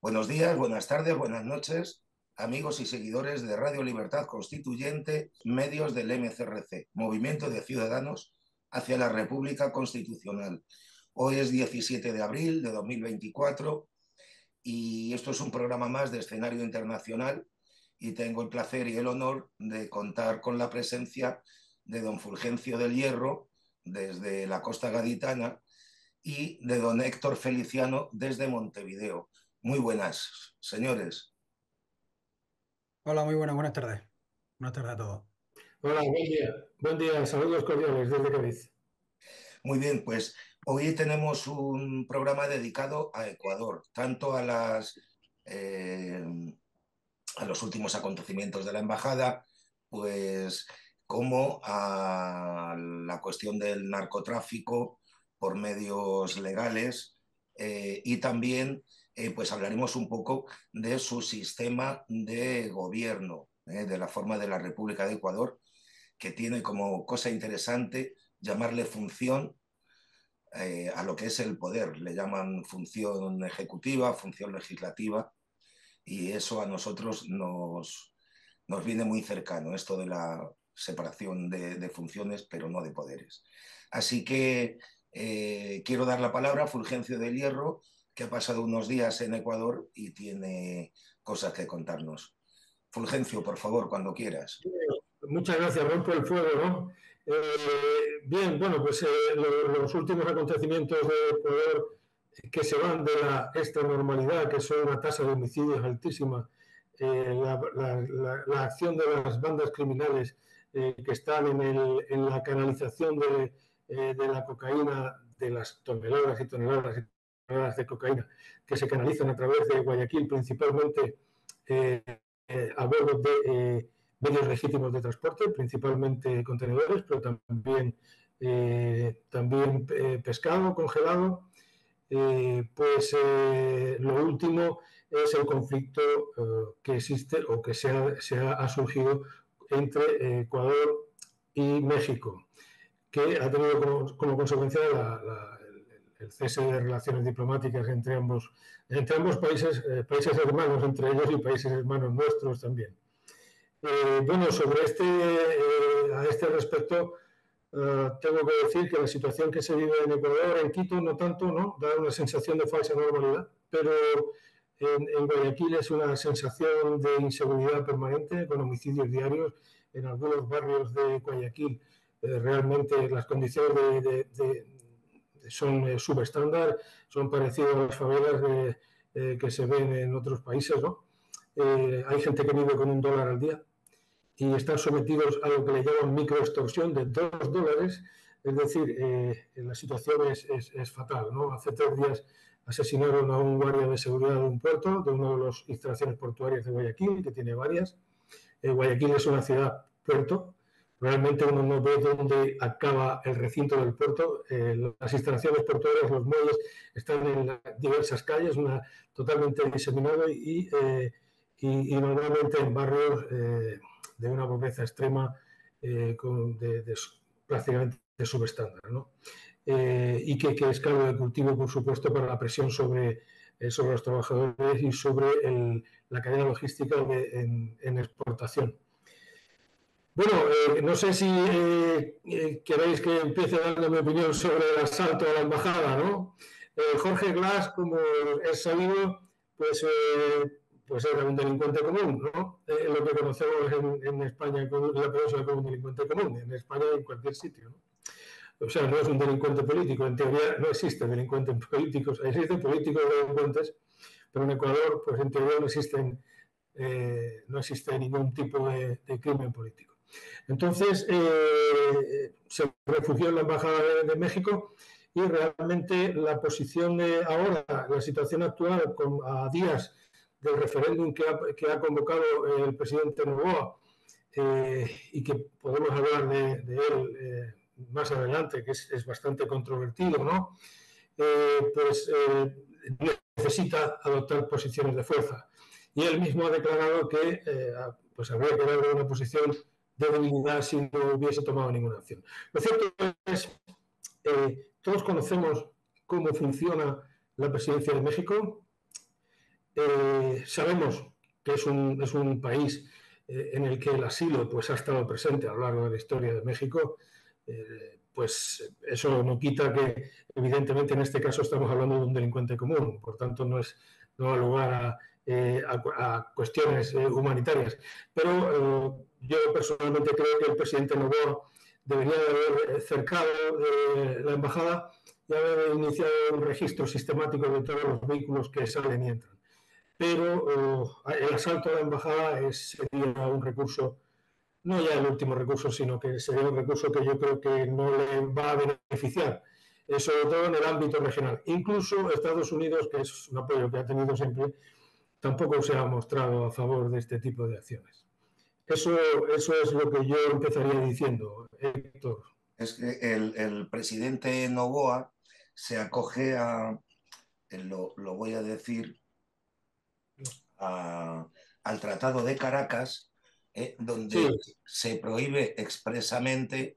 Buenos días, buenas tardes, buenas noches, amigos y seguidores de Radio Libertad Constituyente, medios del MCRC, Movimiento de Ciudadanos hacia la República Constitucional. Hoy es 17 de abril de 2024 y esto es un programa más de Escenario Internacional y tengo el placer y el honor de contar con la presencia de don Fulgencio del Hierro desde la costa gaditana y de don Héctor Feliciano desde Montevideo. Muy buenas, señores. Hola, muy buenas tardes. Buenas tardes a todos. Hola, buen día, saludos cordiales desde Cádiz. Muy bien, pues hoy tenemos un programa dedicado a Ecuador, tanto a los últimos acontecimientos de la embajada, pues como a la cuestión del narcotráfico por medios legales y también pues hablaremos un poco de su sistema de gobierno, de la forma de la República de Ecuador, que tiene como cosa interesante llamarle función a lo que es el poder. Le llaman función ejecutiva, función legislativa, y eso a nosotros nos viene muy cercano, esto de la separación de funciones, pero no de poderes. Así que quiero dar la palabra a Fulgencio del Hierro, que ha pasado unos días en Ecuador y tiene cosas que contarnos. Fulgencio, por favor, cuando quieras. Muchas gracias, rompo el fuego, ¿no? Bien, bueno, pues los últimos acontecimientos de Ecuador que se van de esta normalidad, que son una tasa de homicidios altísima, la acción de las bandas criminales que están en la canalización de la cocaína, de las toneladas y toneladas y de cocaína que se canalizan a través de Guayaquil, principalmente a bordo de medios legítimos de transporte, principalmente contenedores, pero también pescado congelado. Lo último es el conflicto que existe o que ha surgido entre Ecuador y México, que ha tenido como consecuencia el cese de relaciones diplomáticas entre ambos países, países hermanos entre ellos y países hermanos nuestros también. Bueno, sobre a este respecto, tengo que decir que la situación que se vive en Ecuador, en Quito, no tanto, ¿no? Da una sensación de falsa normalidad, pero en Guayaquil es una sensación de inseguridad permanente, con homicidios diarios en algunos barrios de Guayaquil. Realmente las condiciones son subestándar, son parecidas a las favelas que se ven en otros países, ¿no? Hay gente que vive con $1 al día y están sometidos a lo que le llaman microextorsión de $2, es decir, la situación es fatal, ¿no? Hace 3 días asesinaron a un guardia de seguridad de un puerto, de una de las instalaciones portuarias de Guayaquil, que tiene varias. Guayaquil es una ciudad-puerto. Realmente uno no ve dónde acaba el recinto del puerto. Las instalaciones portuarias, los muelles, están en diversas calles, totalmente diseminado y normalmente en barrios de una pobreza extrema, prácticamente de subestándar, ¿no? Y que es caldo de cultivo, por supuesto, para la presión sobre los trabajadores y sobre la cadena logística en exportación. Bueno, no sé si queréis que empiece dando mi opinión sobre el asalto a la embajada, ¿no? Jorge Glas, como es sabido, pues era un delincuente común, ¿no? Lo que conocemos en España, la península, como un delincuente común, en España y en cualquier sitio, ¿no? O sea, no es un delincuente político, en teoría no existen delincuentes políticos, existen políticos delincuentes, pero en Ecuador, pues en teoría no existe ningún tipo de crimen político. Entonces, se refugió en la Embajada de México y realmente la posición de ahora, la situación actual, a días del referéndum que ha convocado el presidente Noboa y que podemos hablar de él más adelante, que es bastante controvertido, ¿no? Necesita adoptar posiciones de fuerza. Y él mismo ha declarado que pues habría quedado en una posición de debilidad si no hubiese tomado ninguna acción. Lo cierto es que todos conocemos cómo funciona la presidencia de México. Sabemos que es un país en el que el asilo pues, ha estado presente a lo largo de la historia de México. Pues eso no quita que, evidentemente, en este caso estamos hablando de un delincuente común, por tanto no da lugar a cuestiones humanitarias. Pero yo personalmente creo que el presidente Noboa debería de haber cercado la embajada y haber iniciado un registro sistemático de todos los vehículos que salen y entran. Pero el asalto a la embajada sería un recurso, no ya el último recurso, sino que sería un recurso que yo creo que no le va a beneficiar, sobre todo en el ámbito regional. Incluso Estados Unidos, que es un apoyo que ha tenido siempre, tampoco se ha mostrado a favor de este tipo de acciones. Eso es lo que yo empezaría diciendo, Héctor. Es que el presidente Noboa se acoge a, lo voy a decir, al Tratado de Caracas, donde sí se prohíbe expresamente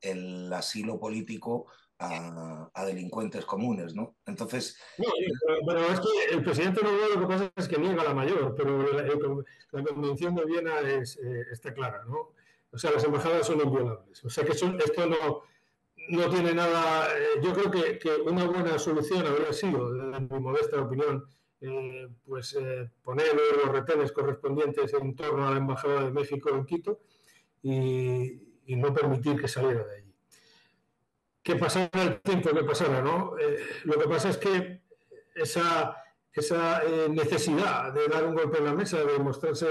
el asilo político a delincuentes comunes, ¿no? Entonces... No, pero es que el presidente Noboa lo que pasa es que niega la mayor, pero la Convención de Viena está clara, ¿no? O sea, las embajadas son inviolables. O sea, que esto no tiene nada... yo creo que una buena solución habría sido, en mi modesta opinión, poner los retenes correspondientes en torno a la Embajada de México en Quito y no permitir que saliera de allí. Que pasara el tiempo que pasara, ¿no? Lo que pasa es que esa necesidad de dar un golpe en la mesa, de mostrarse,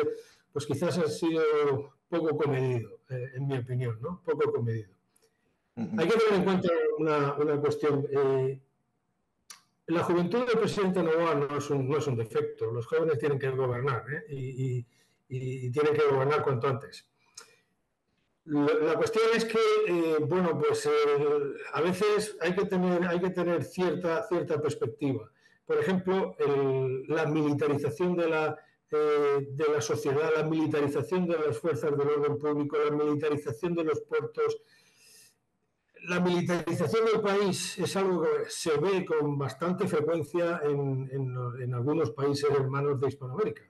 pues quizás ha sido poco comedido, en mi opinión, ¿no? Poco comedido. Uh-huh. Hay que tener en cuenta una cuestión. La juventud del presidente Noboa no es un defecto. Los jóvenes tienen que gobernar, y tienen que gobernar cuanto antes. La cuestión es que, bueno, pues a veces hay que tener cierta perspectiva. Por ejemplo, la militarización de la sociedad, la militarización de las fuerzas del orden público, la militarización de los puertos, la militarización del país es algo que se ve con bastante frecuencia en algunos países hermanos de Hispanoamérica.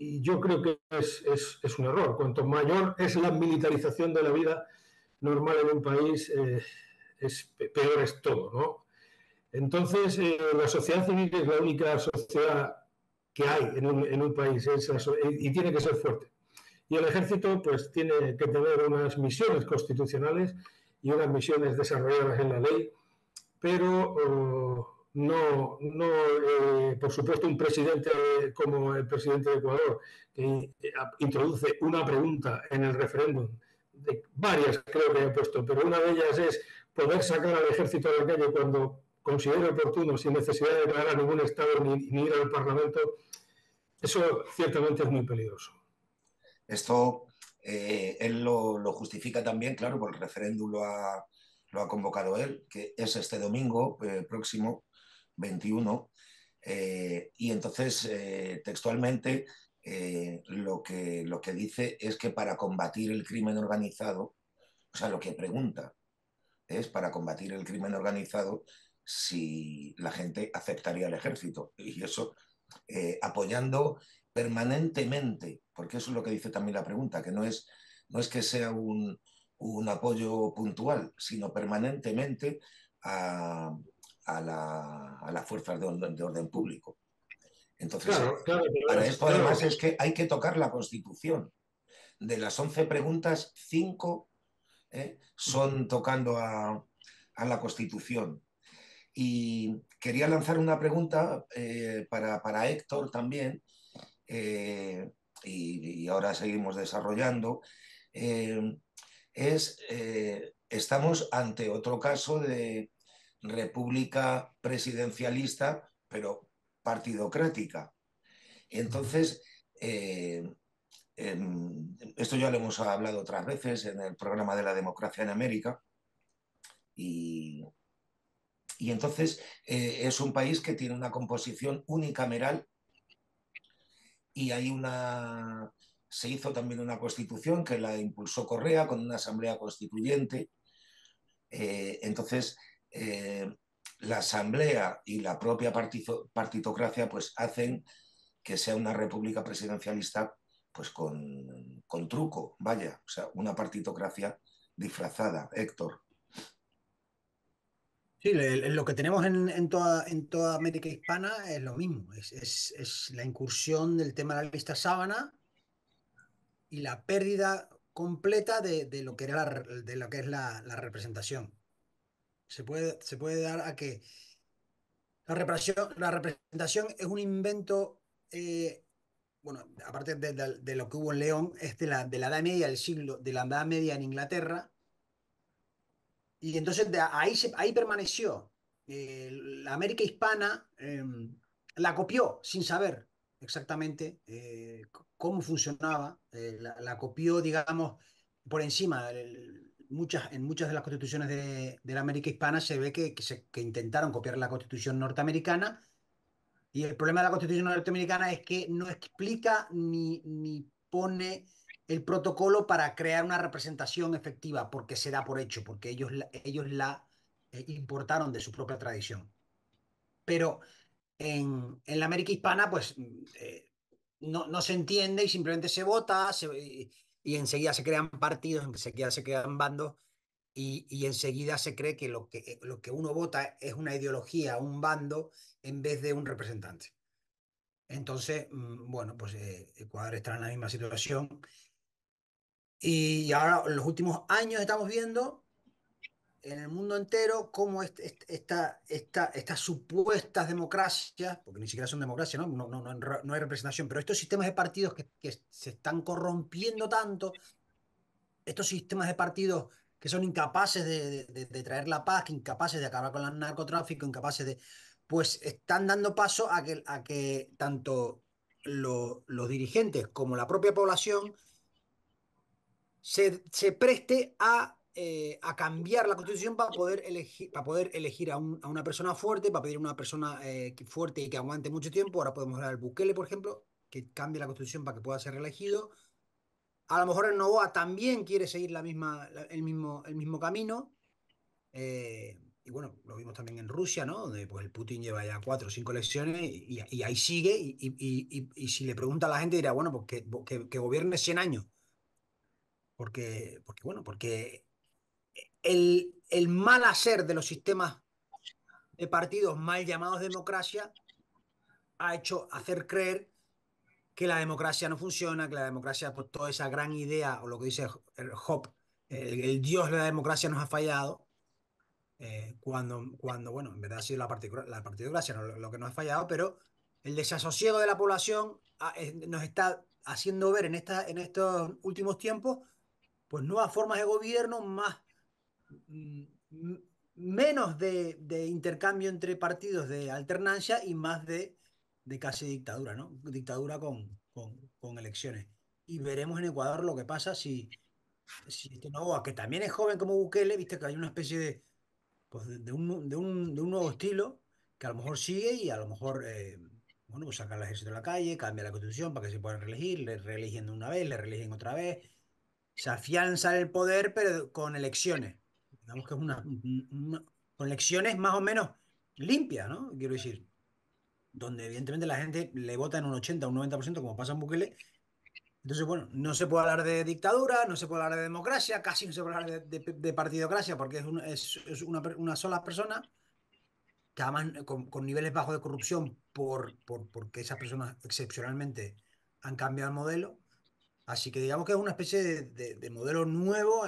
Y yo creo que es un error. Cuanto mayor es la militarización de la vida normal en un país, peor es todo, ¿no? Entonces, la sociedad civil es la única sociedad que hay en un país y tiene que ser fuerte. Y el ejército pues tiene que tener unas misiones constitucionales y unas misiones desarrolladas en la ley, pero... por supuesto, un presidente como el presidente de Ecuador, que introduce una pregunta en el referéndum, de varias creo que ha puesto, pero una de ellas es poder sacar al ejército a la calle cuando considere oportuno, sin necesidad de declarar a ningún Estado ni ir al Parlamento. Eso ciertamente es muy peligroso. Esto él lo justifica también, claro, porque el referéndum lo ha convocado él, que es este domingo próximo, 21, y entonces textualmente lo que dice es que para combatir el crimen organizado, o sea, lo que pregunta es para combatir el crimen organizado si la gente aceptaría el ejército, y eso apoyando permanentemente, porque eso es lo que dice también la pregunta, que no es que sea un apoyo puntual, sino permanentemente a las fuerzas de orden público. Entonces, para esto además es que hay que tocar la Constitución. De las 11 preguntas, 5 son tocando a la Constitución. Y quería lanzar una pregunta para Héctor también, y ahora seguimos desarrollando. Estamos ante otro caso de república presidencialista, pero partidocrática. Entonces, esto ya lo hemos hablado otras veces en el programa de la democracia en América, y entonces es un país que tiene una composición unicameral y se hizo también una constitución que la impulsó Correa con una asamblea constituyente. Entonces, la asamblea y la propia partitocracia pues hacen que sea una república presidencialista pues con truco, vaya, o sea, una partitocracia disfrazada, Héctor. Sí, lo que tenemos en toda América Hispana es lo mismo, es la incursión del tema de la lista sábana y la pérdida completa de lo que era la representación. Se puede dar a que la representación es un invento, bueno, aparte de lo que hubo en León, es de la Edad Media de la Edad Media en Inglaterra. Y entonces ahí permaneció. La América Hispana la copió sin saber exactamente cómo funcionaba. La copió, digamos, por encima. En muchas de las constituciones de la América Hispana se ve que intentaron copiar la constitución norteamericana. Y el problema de la constitución norteamericana es que no explica ni pone el protocolo para crear una representación efectiva, porque se da por hecho, porque ellos la importaron de su propia tradición. Pero en la América Hispana, pues, no se entiende y simplemente se vota, y enseguida se crean partidos, enseguida se crean bandos, y enseguida se cree que lo que uno vota es una ideología, un bando, en vez de un representante. Entonces, bueno, pues Ecuador está en la misma situación. Y ahora, en los últimos años, estamos viendo en el mundo entero cómo estas supuestas democracias, porque ni siquiera son democracias, no hay representación, pero estos sistemas de partidos que se están corrompiendo tanto, estos sistemas de partidos que son incapaces de traer la paz, que incapaces de acabar con el narcotráfico, incapaces de... pues están dando paso a que tanto los dirigentes como la propia población se preste a cambiar la Constitución para poder elegir a una persona fuerte, para pedir una persona fuerte y que aguante mucho tiempo. Ahora podemos hablar del Bukele, por ejemplo, que cambie la Constitución para que pueda ser reelegido. A lo mejor el Noboa también quiere seguir el mismo camino. Y bueno, lo vimos también en Rusia, ¿no? Donde pues, el Putin lleva ya 4 o 5 elecciones y ahí sigue. Y si le pregunta a la gente, dirá, bueno, pues que gobierne 100 años. Porque el mal hacer de los sistemas de partidos mal llamados democracia ha hecho hacer creer que la democracia no funciona, que la democracia, pues toda esa gran idea, o lo que dice Hobbes, el dios de la democracia nos ha fallado. Cuando, bueno, en verdad ha sido la partidocracia lo que nos ha fallado, pero el desasosiego de la población nos está haciendo ver en estos últimos tiempos pues nuevas formas de gobierno, menos de intercambio entre partidos de alternancia y más de casi dictadura, ¿no? Dictadura con elecciones. Y veremos en Ecuador lo que pasa si este Noboa, que también es joven como Bukele, viste que hay una especie pues de un nuevo estilo que a lo mejor sigue y a lo mejor bueno, pues saca al ejército de la calle, cambia la constitución para que se puedan reelegir, le reeligen de una vez, le reeligen otra vez, se afianza el poder pero con elecciones, digamos que es con elecciones más o menos limpias, ¿no? Quiero decir, donde evidentemente la gente le vota en un 80 o un 90% como pasa en Bukele. Entonces, bueno, no se puede hablar de dictadura, no se puede hablar de democracia, casi no se puede hablar de partidocracia, porque es una sola persona, que además con niveles bajos de corrupción, porque esas personas excepcionalmente han cambiado el modelo. Así que digamos que es una especie de modelo nuevo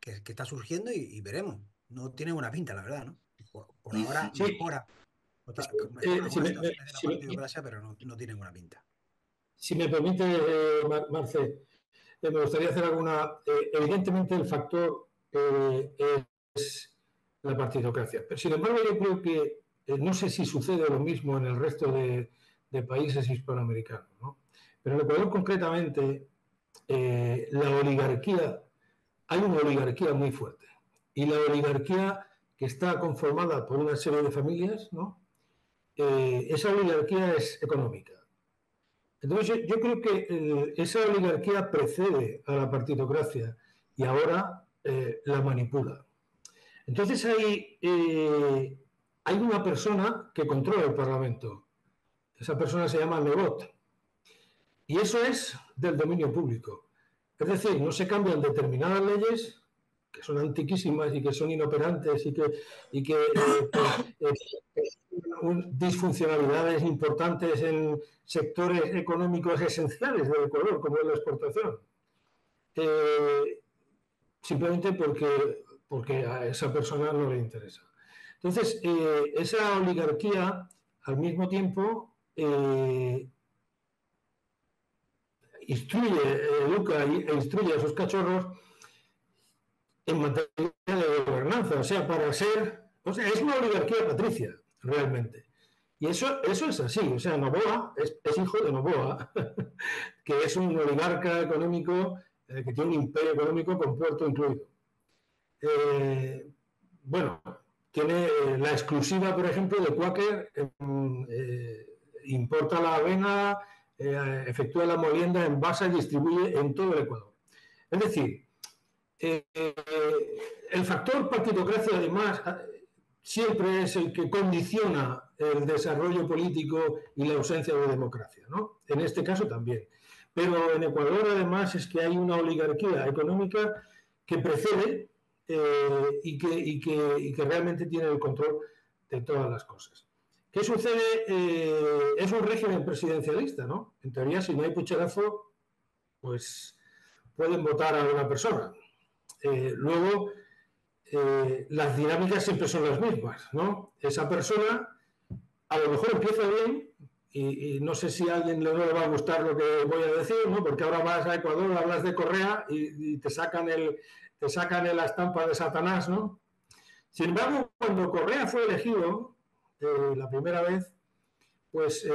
que está surgiendo y veremos. No tiene buena pinta, la verdad, ¿no? Por ahora mejora. La partidocracia, pero no tiene buena pinta. Si me permite, Marce, me gustaría hacer alguna... evidentemente el factor es la partidocracia. Pero sin embargo yo creo que no sé si sucede lo mismo en el resto de países hispanoamericanos, ¿no? Pero en Ecuador concretamente la oligarquía, hay una oligarquía muy fuerte. Y la oligarquía que está conformada por una serie de familias, ¿no? Esa oligarquía es económica. Entonces yo creo que esa oligarquía precede a la partidocracia y ahora la manipula. Entonces ahí hay una persona que controla el Parlamento. Esa persona se llama Lebot. Y eso es del dominio público. Es decir, no se cambian determinadas leyes que son antiquísimas y que son inoperantes y que disfuncionalidades importantes en sectores económicos esenciales del Ecuador, como es la exportación. Simplemente porque a esa persona no le interesa. Entonces, esa oligarquía, al mismo tiempo, instruye, educa e instruye a sus cachorros en materia de gobernanza, o sea, para ser... O sea, es una oligarquía patricia, realmente. Y eso es así, o sea, Noboa es hijo de Noboa, que es un oligarca económico que tiene un imperio económico con puerto incluido. Bueno, tiene la exclusiva, por ejemplo, de Quaker, importa la avena, efectúa la molienda, envasa y distribuye en todo el Ecuador. Es decir, el factor partidocracia, además, siempre es el que condiciona el desarrollo político y la ausencia de democracia, ¿no? En este caso también. Pero en Ecuador, además, es que hay una oligarquía económica que precede y que realmente tiene el control de todas las cosas. ¿Qué sucede? Es un régimen presidencialista, ¿no? En teoría, si no hay pucherazo, pues pueden votar a una persona. Luego, las dinámicas siempre son las mismas, ¿no? Esa persona a lo mejor empieza bien. Y no sé si a alguien no le va a gustar lo que voy a decir, ¿no? Porque ahora vas a Ecuador, hablas de Correa y te sacan la estampa de Satanás, ¿no? Sin embargo, cuando Correa fue elegido la primera vez, pues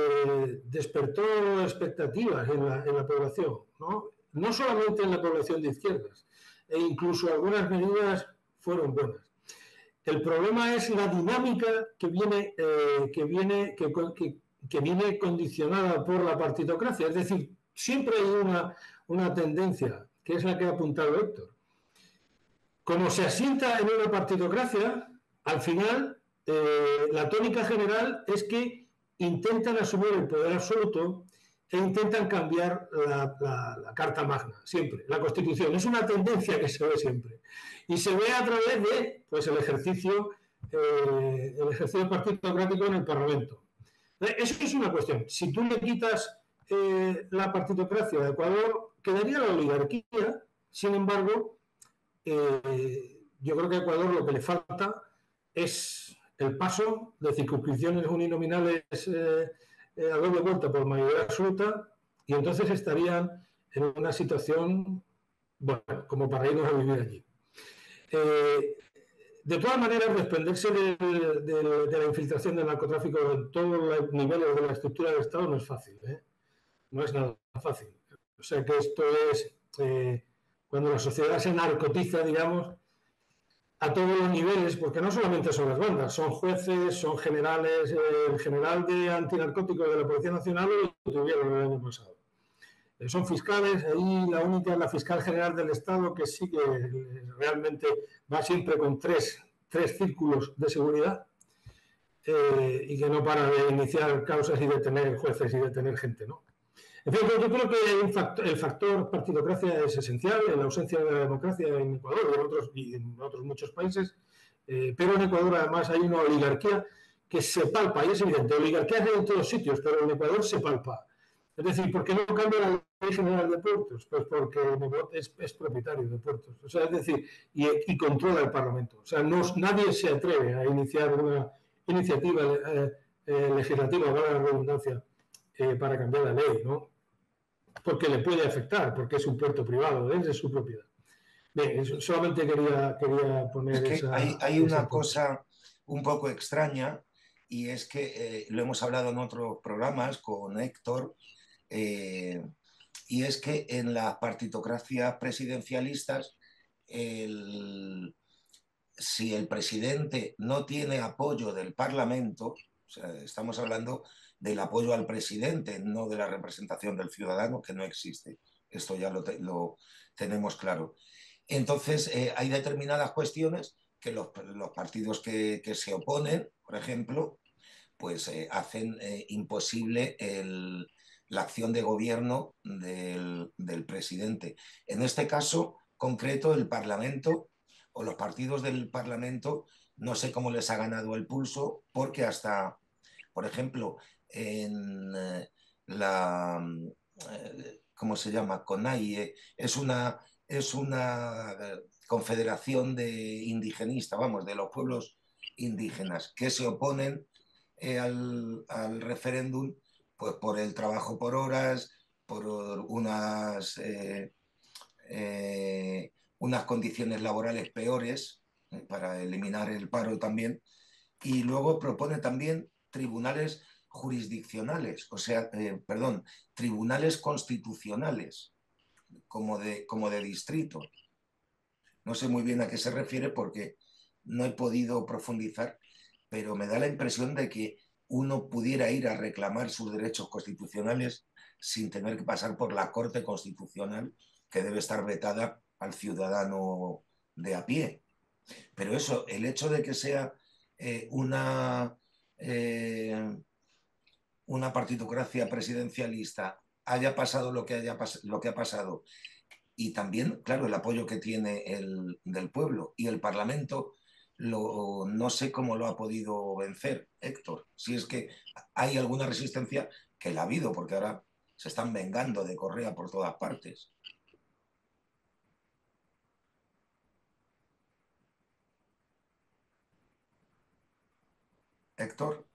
despertó expectativas en la población, ¿no? No solamente en la población de izquierdas, e incluso algunas medidas fueron buenas. El problema es la dinámica que viene condicionada por la partidocracia, es decir, siempre hay una tendencia, que es la que ha apuntado Héctor. Como se asienta en una partidocracia, al final la tónica general es que intentan asumir el poder absoluto e intentan cambiar la Carta Magna, siempre, la Constitución. Es una tendencia que se ve siempre. Y se ve a través de pues, el ejercicio partidocrático en el Parlamento. Eso es una cuestión. Si tú le quitas la partidocracia a Ecuador, quedaría la oligarquía. Sin embargo, yo creo que a Ecuador lo que le falta es el paso de circunscripciones uninominales a doble vuelta por mayoría absoluta, y entonces estarían en una situación, bueno, como para irnos a vivir allí. De todas maneras, desprenderse de la infiltración del narcotráfico en todos los niveles de la estructura del Estado no es fácil, ¿eh? No es nada fácil. O sea que esto es, cuando la sociedad se narcotiza, digamos, a todos los niveles, porque no solamente son las bandas, son jueces, son generales, el general de antinarcóticos de la Policía Nacional lo tuvieron el año pasado. Son fiscales, ahí la única es la fiscal general del Estado, que sí que realmente va siempre con tres círculos de seguridad y que no para de iniciar causas y detener jueces y detener gente, ¿no? En fin, yo creo que el factor partidocracia es esencial en la ausencia de la democracia en Ecuador y en otros muchos países, pero en Ecuador además hay una oligarquía que se palpa, y es evidente, oligarquía hay en todos sitios, pero en Ecuador se palpa. Es decir, ¿por qué no cambia la ley general de puertos? Pues porque es propietario de puertos. O sea, es decir, y controla el Parlamento. O sea, nadie se atreve a iniciar una iniciativa legislativa, valga la redundancia, para cambiar la ley, ¿no? Porque le puede afectar, porque es un puerto privado, es de su propiedad. Bien, solamente quería poner es esa... Hay una cosa un poco extraña, y es que lo hemos hablado en otros programas con Héctor, y es que en las partidocracias presidencialistas, si el presidente no tiene apoyo del Parlamento, o sea, estamos hablando del apoyo al presidente, no de la representación del ciudadano, que no existe. Esto ya lo tenemos claro. Entonces, hay determinadas cuestiones que los partidos que se oponen, por ejemplo, pues hacen imposible la acción de gobierno del presidente. En este caso concreto, el Parlamento o los partidos del Parlamento, no sé cómo les ha ganado el pulso, porque hasta, por ejemplo, en la... ¿cómo se llama? CONAIE, es una confederación de indigenistas, vamos, de los pueblos indígenas, que se oponen al referéndum, pues por el trabajo por horas, por unas condiciones laborales peores, para eliminar el paro también, y luego propone también tribunales jurisdiccionales, o sea, perdón, tribunales constitucionales, como de distrito. No sé muy bien a qué se refiere porque no he podido profundizar, pero me da la impresión de que uno pudiera ir a reclamar sus derechos constitucionales sin tener que pasar por la Corte Constitucional, que debe estar vetada al ciudadano de a pie. Pero eso, el hecho de que sea una partitocracia presidencialista, haya pasado lo que ha pasado, y también, claro, el apoyo que tiene del pueblo, y el Parlamento, no sé cómo lo ha podido vencer, Héctor, si es que hay alguna resistencia, que la ha habido, porque ahora se están vengando de Correa por todas partes. Héctor.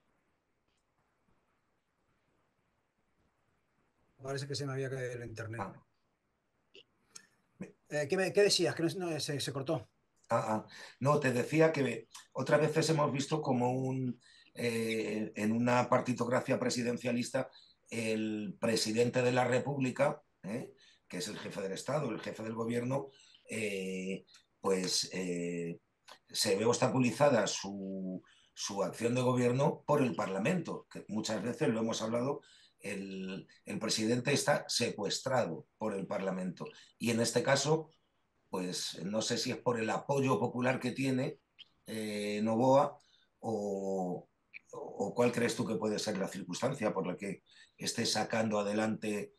Parece que se me había caído el internet. Ah. ¿Qué decías? Que no, se cortó. No, te decía que otras veces hemos visto como en una partitocracia presidencialista el presidente de la República, que es el jefe del Estado, el jefe del gobierno, pues se ve obstaculizada su acción de gobierno por el Parlamento, que muchas veces lo hemos hablado. El presidente está secuestrado por el Parlamento y en este caso, pues no sé si es por el apoyo popular que tiene Noboa o cuál crees tú que puede ser la circunstancia por la que esté sacando adelante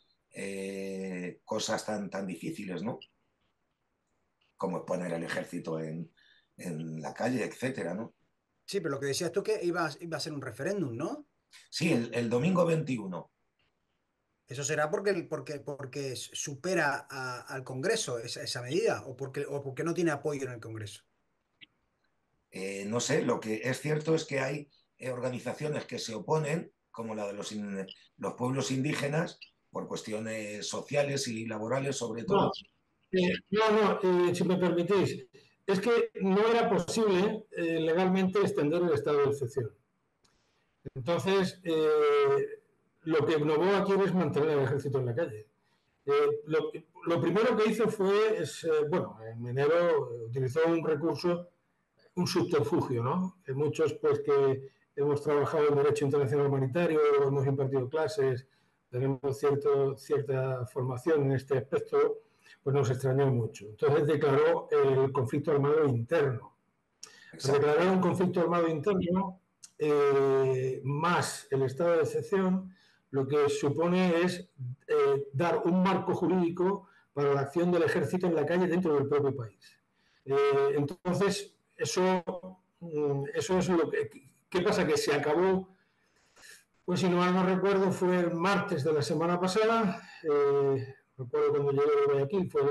cosas tan difíciles, ¿no? Como poner al ejército en la calle, etcétera, ¿no? Sí, pero lo que decías tú que iba a ser un referéndum, ¿no? Sí, el domingo 21. ¿Eso será porque supera al Congreso esa medida o porque no tiene apoyo en el Congreso? No sé, lo que es cierto es que hay organizaciones que se oponen, como la de los pueblos indígenas, por cuestiones sociales y laborales sobre todo. Si me permitís, es que no era posible legalmente extender el estado de excepción. Entonces, lo que Noboa quiere es mantener al ejército en la calle. Lo primero que hizo fue, en enero utilizó un recurso, un subterfugio, ¿no? Que muchos, pues, que hemos trabajado en derecho internacional humanitario, hemos impartido clases, tenemos cierta formación en este aspecto, pues nos extrañó mucho. Entonces declaró el conflicto armado interno. Declaró un conflicto armado interno más el estado de excepción, lo que supone es dar un marco jurídico para la acción del ejército en la calle dentro del propio país. Entonces, eso es lo que... ¿Qué pasa? Que se acabó, pues si no mal no recuerdo, fue el martes de la semana pasada, recuerdo cuando llegué de Guayaquil, fue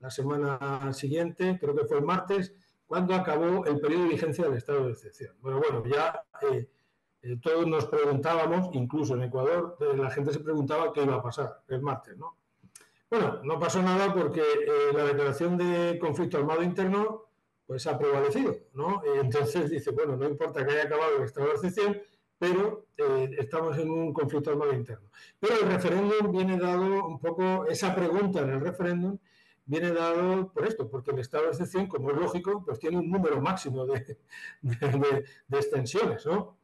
la semana siguiente, creo que fue el martes, cuando acabó el periodo de vigencia del estado de excepción. Bueno, ya todos nos preguntábamos, incluso en Ecuador, la gente se preguntaba qué iba a pasar el martes, ¿no? Bueno, no pasó nada porque la declaración de conflicto armado interno, pues ha prevalecido, ¿no? Entonces dice, bueno, no importa que haya acabado el estado de excepción, pero estamos en un conflicto armado interno. Pero el referéndum viene dado un poco, esa pregunta en el referéndum, viene dado por esto, porque el estado de excepción, como es lógico, pues tiene un número máximo de extensiones, ¿no?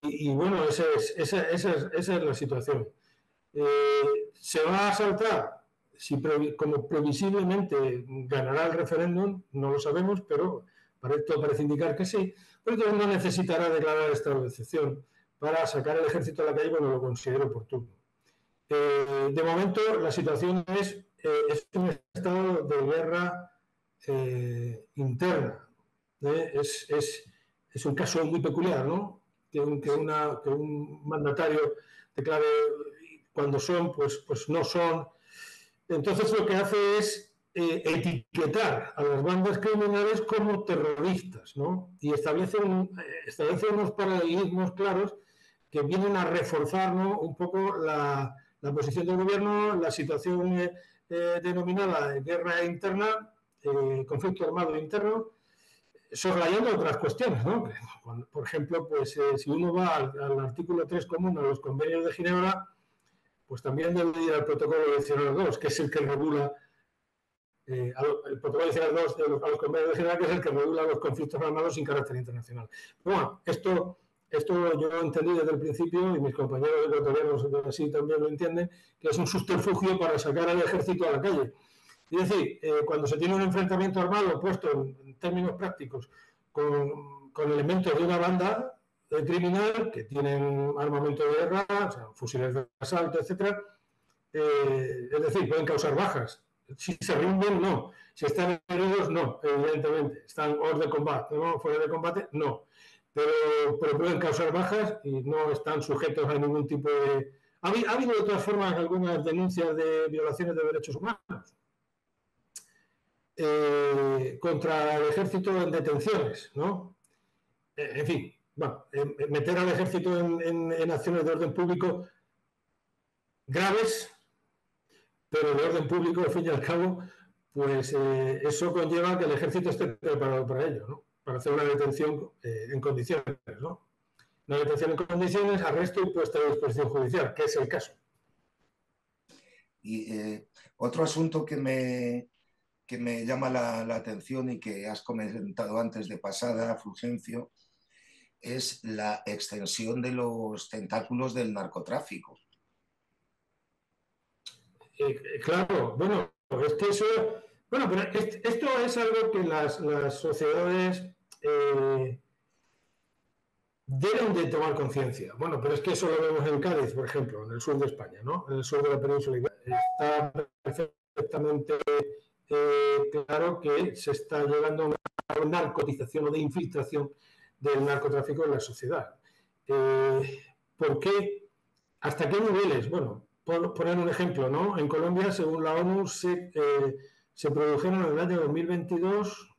Bueno, esa es la situación. ¿Se va a saltar? como previsiblemente ganará el referéndum, no lo sabemos, pero todo parece indicar que sí, pero entonces no necesitará declarar estado de excepción para sacar al ejército a la calle cuando lo considere oportuno. De momento, la situación es un estado de guerra interna. Es un caso muy peculiar, ¿no? Que un mandatario declare cuando son, pues no son. Entonces lo que hace es etiquetar a las bandas criminales como terroristas, ¿no? Y establece unos paralelismos claros que vienen a reforzar, ¿no?, un poco la posición del gobierno, la situación denominada guerra interna, conflicto armado interno, soslayando otras cuestiones, ¿no? Por ejemplo, si uno va al artículo 3 común a los convenios de Ginebra, pues también debe ir al protocolo adicional 2, que es el que regula el protocolo adicional 2 a los convenios de Ginebra, que es el que regula los conflictos armados sin carácter internacional. Bueno, esto yo lo entendí desde el principio, y mis compañeros ecuatorianos así también lo entienden, que es un subterfugio para sacar al ejército a la calle. Es decir, cuando se tiene un enfrentamiento armado puesto en términos prácticos con elementos de una banda criminal que tienen armamento de guerra, o sea, fusiles de asalto, etcétera, es decir, pueden causar bajas. Si se rinden, no. Si están heridos, no, evidentemente. Están hors de combate, ¿no? Fuera de combate, no. Pero pueden causar bajas y no están sujetos a ningún tipo de... Ha habido de todas formas algunas denuncias de violaciones de derechos humanos contra el ejército en detenciones, ¿no? En fin, bueno, meter al ejército en acciones de orden público graves, pero de orden público, al fin y al cabo, pues eso conlleva que el ejército esté preparado para ello, ¿no? Para hacer una detención en condiciones, ¿no? Una detención en condiciones, arresto y puesta a disposición judicial, que es el caso. Y otro asunto que me llama la atención y que has comentado antes de pasada, Fulgencio, es la extensión de los tentáculos del narcotráfico. Claro, bueno, es que eso... Bueno, pero esto es algo que las sociedades deben de tomar conciencia. Bueno, pero es que eso lo vemos en Cádiz, por ejemplo, en el sur de España, ¿no? En el sur de la península. Está perfectamente claro que se está llegando a una narcotización o de infiltración del narcotráfico en la sociedad. ¿Por qué? ¿Hasta qué niveles? Bueno, por poner un ejemplo, ¿no? En Colombia, según la ONU, se produjeron en el año 2022,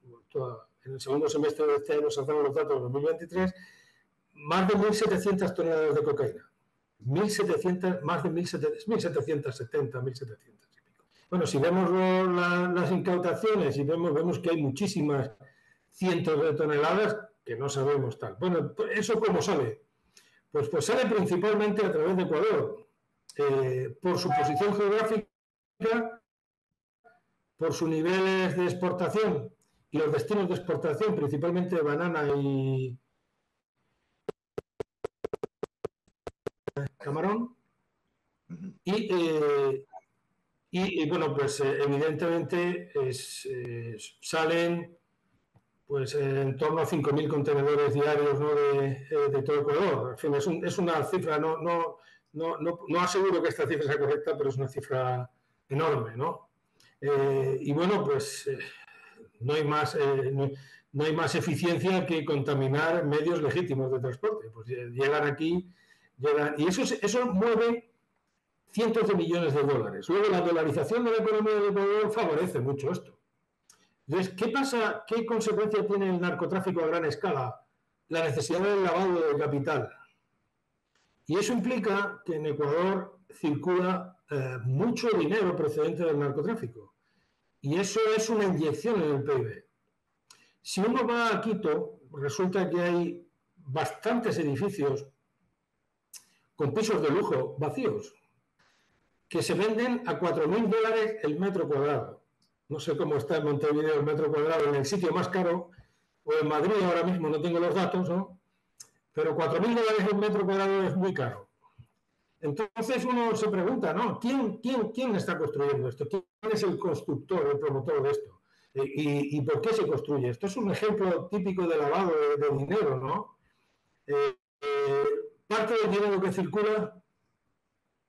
en el segundo semestre de este año se hacen los datos de 2023, más de 1.700 toneladas de cocaína. 1.700, más de 1.770, 1.700 y pico. Bueno, si vemos las incautaciones y vemos que hay muchísimas cientos de toneladas que no sabemos tal. Bueno, ¿eso cómo sale? Pues sale principalmente a través de Ecuador, por su posición geográfica, por sus niveles de exportación y los destinos de exportación, principalmente de banana y camarón. Y bueno, pues evidentemente salen pues en torno a 5.000 contenedores diarios, ¿no?, de todo Ecuador. En fin, es una cifra, no aseguro que esta cifra sea correcta, pero es una cifra enorme, ¿no? Y bueno, pues no hay más eficiencia que contaminar medios legítimos de transporte. Pues llegan aquí, y eso mueve cientos de millones de dólares. Luego la dolarización de la economía del Ecuador favorece mucho esto. Entonces, ¿qué pasa? ¿Qué consecuencia tiene el narcotráfico a gran escala? La necesidad del lavado de capital. Y eso implica que en Ecuador circula mucho dinero procedente del narcotráfico. Y eso es una inyección en el PIB. Si uno va a Quito, resulta que hay bastantes edificios con pisos de lujo vacíos que se venden a 4.000 dólares el metro cuadrado. No sé cómo está en Montevideo el metro cuadrado, en el sitio más caro, o en Madrid ahora mismo, no tengo los datos, ¿no? Pero 4.000 dólares el metro cuadrado es muy caro. Entonces uno se pregunta, ¿no? ¿Quién está construyendo esto? ¿Quién es el constructor, el promotor de esto? ¿Y por qué se construye? Esto es un ejemplo típico de lavado de dinero, ¿no? Parte del dinero que circula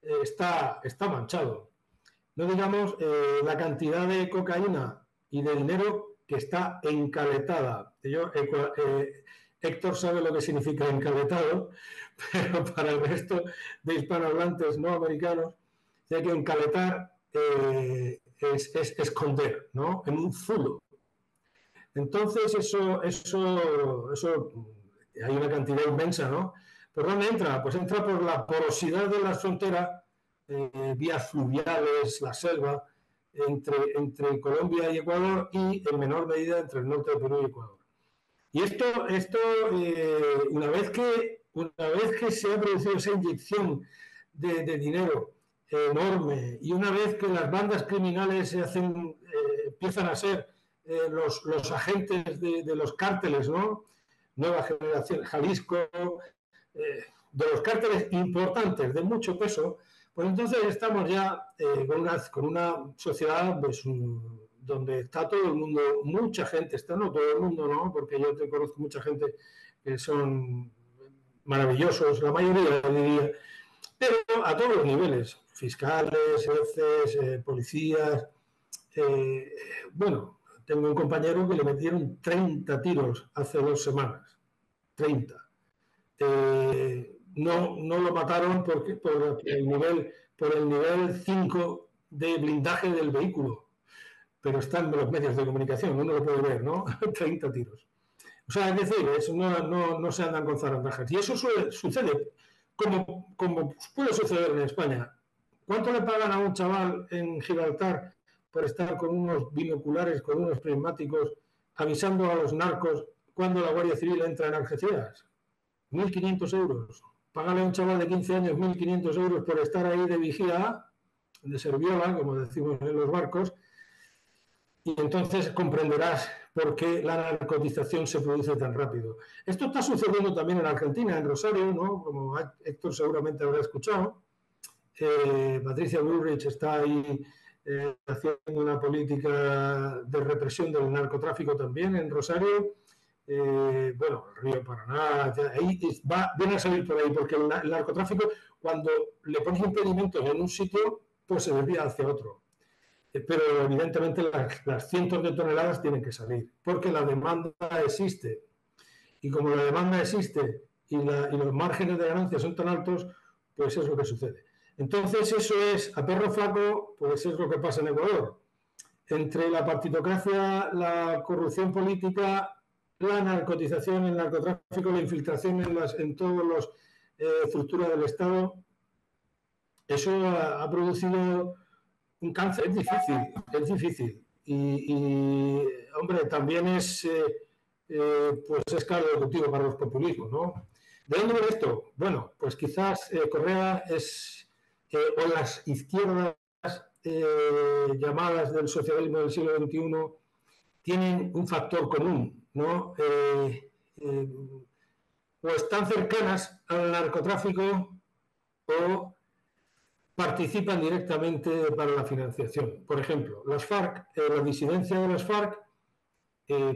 está manchado. No digamos la cantidad de cocaína y de dinero que está encaletada. Héctor sabe lo que significa encaletado, pero para el resto de hispanohablantes no americanos, ya que encaletar es esconder, ¿no? En un zulo. Entonces, eso hay una cantidad inmensa, ¿no? ¿Por dónde entra? Pues entra por la porosidad de las fronteras, vías fluviales, la selva, entre Colombia y Ecuador y, en menor medida, entre el norte de Perú y Ecuador. Y esto una vez que se ha producido esa inyección de dinero enorme y una vez que las bandas criminales empiezan a ser los agentes de los cárteles, ¿no? Nueva generación, Jalisco, de los cárteles importantes, de mucho peso, pues entonces estamos ya con una sociedad, pues, donde está todo el mundo, mucha gente, está no todo el mundo, ¿no? Porque yo te conozco mucha gente que son maravillosos, la mayoría diría, pero a todos los niveles, fiscales, jueces, policías. Bueno, tengo un compañero que le metieron 30 tiros hace 2 semanas, 30. No lo mataron porque por el nivel 5 de blindaje del vehículo. Pero están en los medios de comunicación, uno lo puede ver, ¿no? 30 tiros. O sea, es decir, no se andan con zarandajas. Y eso sucede, como puede suceder en España. ¿Cuánto le pagan a un chaval en Gibraltar por estar con unos binoculares, con unos prismáticos, avisando a los narcos cuando la Guardia Civil entra en Algeciras? 1.500 euros. Págale a un chaval de 15 años 1.500 euros por estar ahí de vigía, de serviola, como decimos en los barcos, y entonces comprenderás por qué la narcotización se produce tan rápido. Esto está sucediendo también en Argentina, en Rosario, ¿no? Como Héctor seguramente habrá escuchado. Patricia Bullrich está ahí haciendo una política de represión del narcotráfico también en Rosario. Bueno, Río Paraná, ahí viene a salir por ahí, porque el narcotráfico, cuando le pones impedimentos en un sitio, pues se desvía hacia otro. Pero evidentemente las cientos de toneladas tienen que salir, porque la demanda existe. Y como la demanda existe y los márgenes de ganancia son tan altos, pues es lo que sucede. Entonces eso es, a perro flaco, pues es lo que pasa en Ecuador. Entre la partitocracia, la corrupción política, la narcotización, el narcotráfico, la infiltración en todas las estructuras del Estado, eso ha producido un cáncer. Es difícil. Y hombre, también es caldo de cultivo para los populismos, ¿no? ¿De dónde viene esto? Bueno, pues quizás Correa o las izquierdas llamadas del socialismo del siglo XXI tienen un factor común, ¿no? O están cercanas al narcotráfico o participan directamente para la financiación. Por ejemplo, las FARC, la disidencia de las FARC,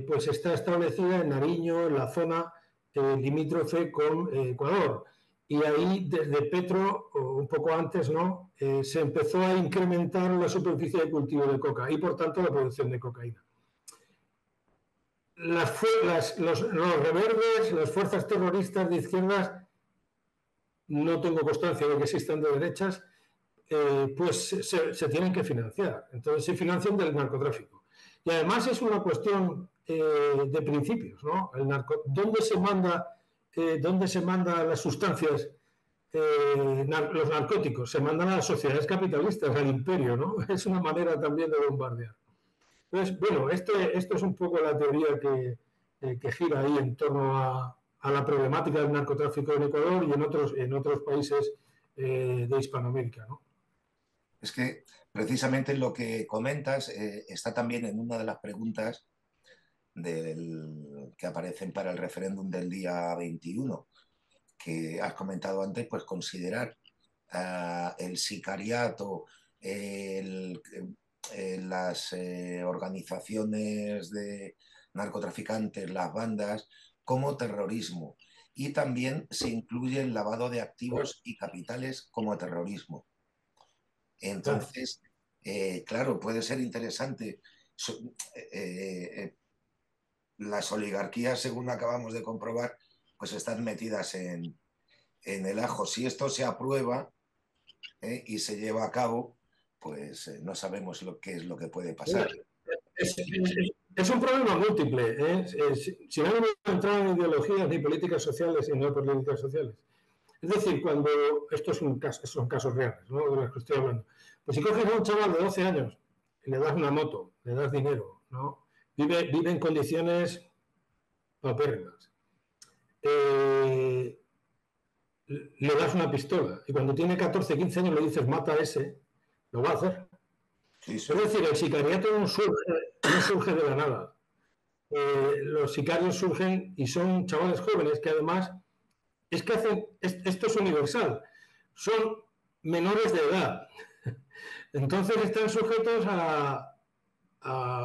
pues está establecida en Nariño, en la zona limítrofe con Ecuador. Y ahí, desde Petro, un poco antes, ¿no? Se empezó a incrementar la superficie de cultivo de coca y, por tanto, la producción de cocaína. Los rebeldes, las fuerzas terroristas de izquierdas, no tengo constancia de que existan de derechas, pues se tienen que financiar. Entonces se financian del narcotráfico. Y además es una cuestión de principios, ¿no? ¿Dónde se manda las sustancias, los narcóticos? Se mandan a las sociedades capitalistas, al imperio, ¿no? Es una manera también de bombardear. Entonces, bueno, esto es un poco la teoría que gira ahí en torno a la problemática del narcotráfico en Ecuador y en otros países de Hispanoamérica, ¿no? Es que precisamente lo que comentas está también en una de las preguntas que aparecen para el referéndum del día 21, que has comentado antes, pues considerar el sicariato, las organizaciones de narcotraficantes, las bandas, como terrorismo. Y también se incluye el lavado de activos y capitales como terrorismo. Entonces, claro, puede ser interesante. Las oligarquías, según acabamos de comprobar, pues están metidas en el ajo. Si esto se aprueba y se lleva a cabo, pues no sabemos qué es lo que puede pasar. Es un problema múltiple, ¿eh? Si no hemos entrado en ideologías ni políticas sociales ni no políticas sociales. Es decir, cuando estos son casos reales, ¿no?, de los que estoy hablando. Pues si coges a un chaval de 12 años y le das una moto, le das dinero, ¿no?, vive en condiciones paupérrimas. Le das una pistola y cuando tiene 14, 15 años le dices mata a ese, lo va a hacer. Sí. Es decir, el sicariato no surge de la nada. Los sicarios surgen y son chavales jóvenes que además, esto es universal, son menores de edad. Entonces están sujetos a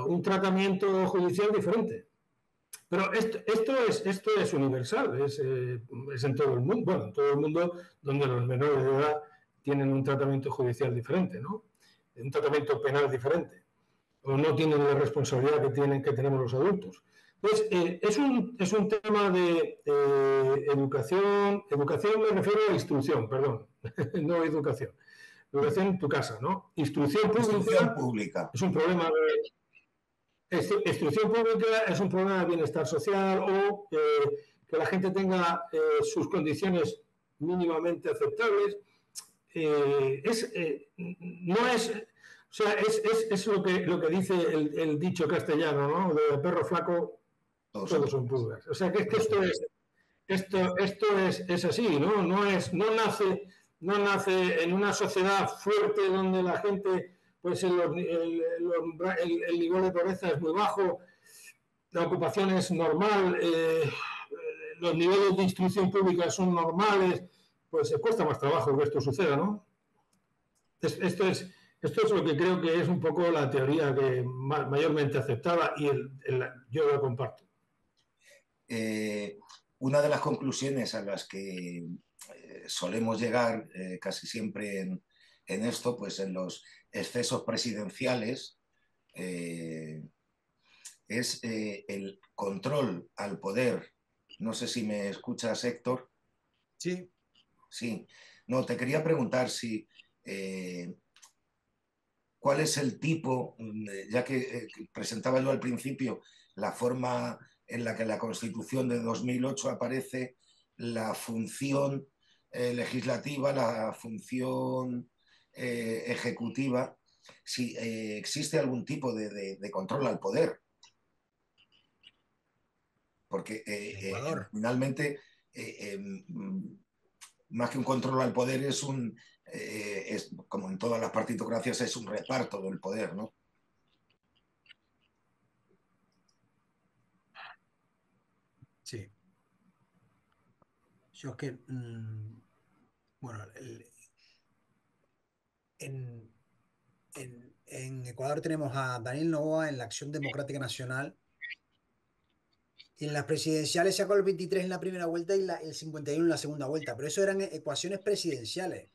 un tratamiento judicial diferente. Pero esto es universal, es en todo el mundo, bueno, en todo el mundo donde los menores de edad tienen un tratamiento judicial diferente, ¿no?, un tratamiento penal diferente, o no tienen la responsabilidad que tenemos los adultos. Entonces, es un tema de educación me refiero a instrucción, perdón, no educación. Educación en tu casa, ¿no? Instrucción pública. Es un problema instrucción pública es un problema de bienestar social o que la gente tenga sus condiciones mínimamente aceptables. Es lo que dice el dicho castellano, ¿no?, de perro flaco todos son pulgas. O sea, que esto es así, ¿no? No nace en una sociedad fuerte donde la gente, pues el nivel de pobreza es muy bajo, la ocupación es normal, los niveles de instrucción pública son normales. Pues cuesta más trabajo que esto suceda, ¿no? Esto es lo que creo que es un poco la teoría que mayormente aceptada y yo la comparto. Una de las conclusiones a las que solemos llegar casi siempre en esto, pues en los excesos presidenciales, es el control al poder. No sé si me escuchas, Héctor. Sí. Sí, no, te quería preguntar si cuál es el tipo, ya que presentaba yo al principio la forma en la que la Constitución de 2008 aparece, la función legislativa, la función ejecutiva, si existe algún tipo de control al poder. Porque finalmente... más que un control al poder es como en todas las partitocracias, es un reparto del poder, ¿no? Sí. Yo es que, bueno, en Ecuador tenemos a Daniel Noboa en la Acción Democrática Nacional. En las presidenciales sacó el 23 en la primera vuelta y el 51 en la segunda vuelta. Pero eso eran ecuaciones presidenciales.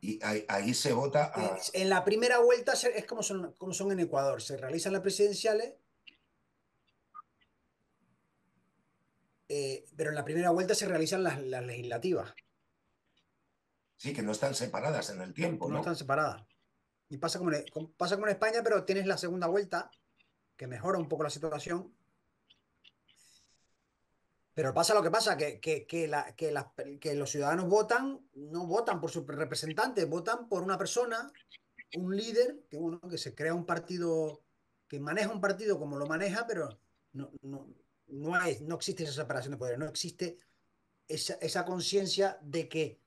Y ahí se vota... En la primera vuelta es como son en Ecuador. Se realizan las presidenciales. Pero en la primera vuelta se realizan las legislativas. Sí, que no están separadas en el tiempo, ¿no? No están separadas. Y pasa como en España, pero tienes la segunda vuelta, que mejora un poco la situación. Pero pasa lo que pasa, que los ciudadanos votan, no votan por su representante, votan por una persona, un líder, que se crea un partido, que maneja un partido como lo maneja, pero no existe esa separación de poderes, no existe esa conciencia de que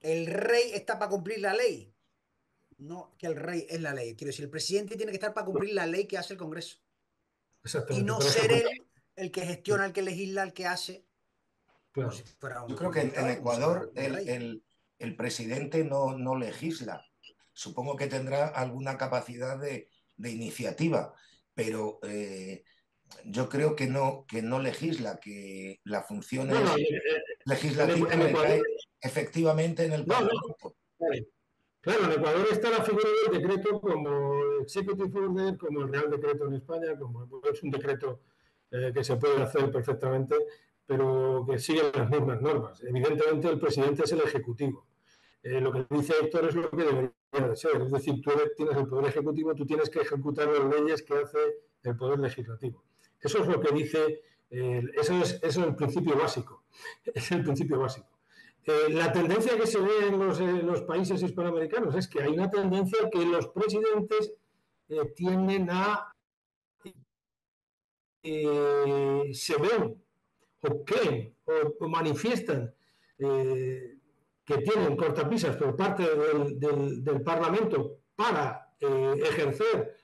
el rey está para cumplir la ley. No, que el rey es la ley. Quiero decir, el presidente tiene que estar para cumplir la ley que hace el Congreso. Y no ser él el que gestiona, el que legisla, el que hace. Claro. Como si fuera un... Yo creo que en Ecuador el presidente no legisla. Supongo que tendrá alguna capacidad de iniciativa, pero yo creo que no legisla, que la función legislativa cae efectivamente en el Parlamento. Claro, en Ecuador está la figura del decreto como executive order, como el Real Decreto en España, como es un decreto que se puede hacer perfectamente, pero que sigue las mismas normas. Evidentemente el presidente es el ejecutivo. Lo que dice Héctor es lo que debería de ser, es decir, tú tienes el poder ejecutivo, tú tienes que ejecutar las leyes que hace el poder legislativo. Eso es lo que dice, eso es el principio básico, es el principio básico. La tendencia que se ve en los países hispanoamericanos es que hay una tendencia que los presidentes tienden a... se ven o creen o manifiestan que tienen cortapisas por parte del Parlamento para ejercer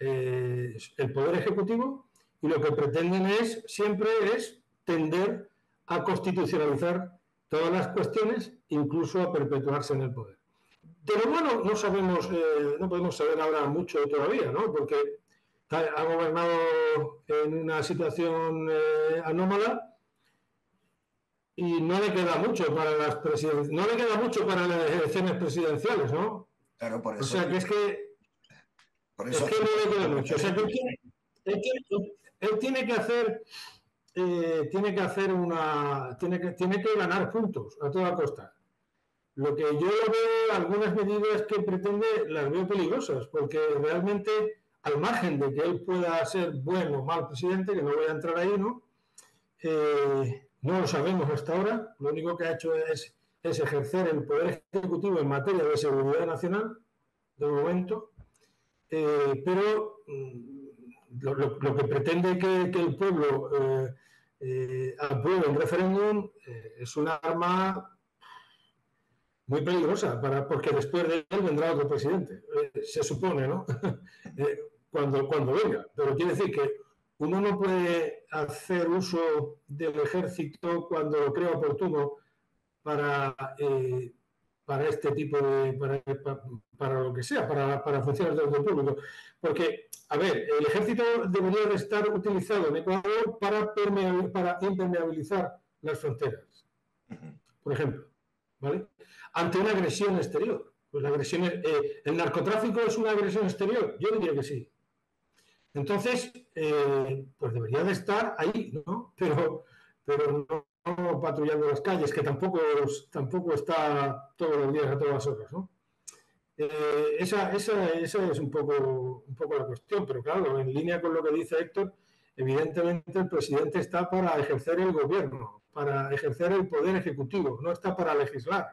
el poder ejecutivo, y lo que pretenden siempre es tender a constitucionalizar todas las cuestiones, incluso a perpetuarse en el poder. De lo bueno no sabemos, no podemos saber ahora mucho todavía, ¿no? Porque ha gobernado en una situación anómala y no le queda mucho para las elecciones presidenciales, ¿no? Claro, por eso. O sea, que es que... Por eso, es que no le queda mucho. O sea, que él tiene que hacer... tiene que ganar puntos a toda costa. Lo que yo veo, algunas medidas que pretende, las veo peligrosas, porque realmente, al margen de que él pueda ser bueno o mal presidente, que no voy a entrar ahí, ¿no? No lo sabemos hasta ahora. Lo único que ha hecho es ejercer el poder ejecutivo en materia de seguridad nacional, de momento, pero lo que pretende que el pueblo apruebe el referéndum es una arma muy peligrosa, porque después de él vendrá otro presidente, se supone, ¿no? cuando venga. Pero quiere decir que uno no puede hacer uso del ejército cuando lo crea oportuno para este tipo de... para lo que sea, para funciones del orden público. Porque, a ver, el ejército debería de estar utilizado en Ecuador para impermeabilizar las fronteras, por ejemplo, ¿vale? Ante una agresión exterior. Pues la agresión, ¿el narcotráfico es una agresión exterior? Yo diría que sí. Entonces, pues debería de estar ahí, ¿no? Pero no patrullando las calles, que tampoco está todos los días a todas las horas, ¿no? Esa es un poco la cuestión, pero claro, en línea con lo que dice Héctor, evidentemente el presidente está para ejercer el gobierno, para ejercer el poder ejecutivo, no está para legislar.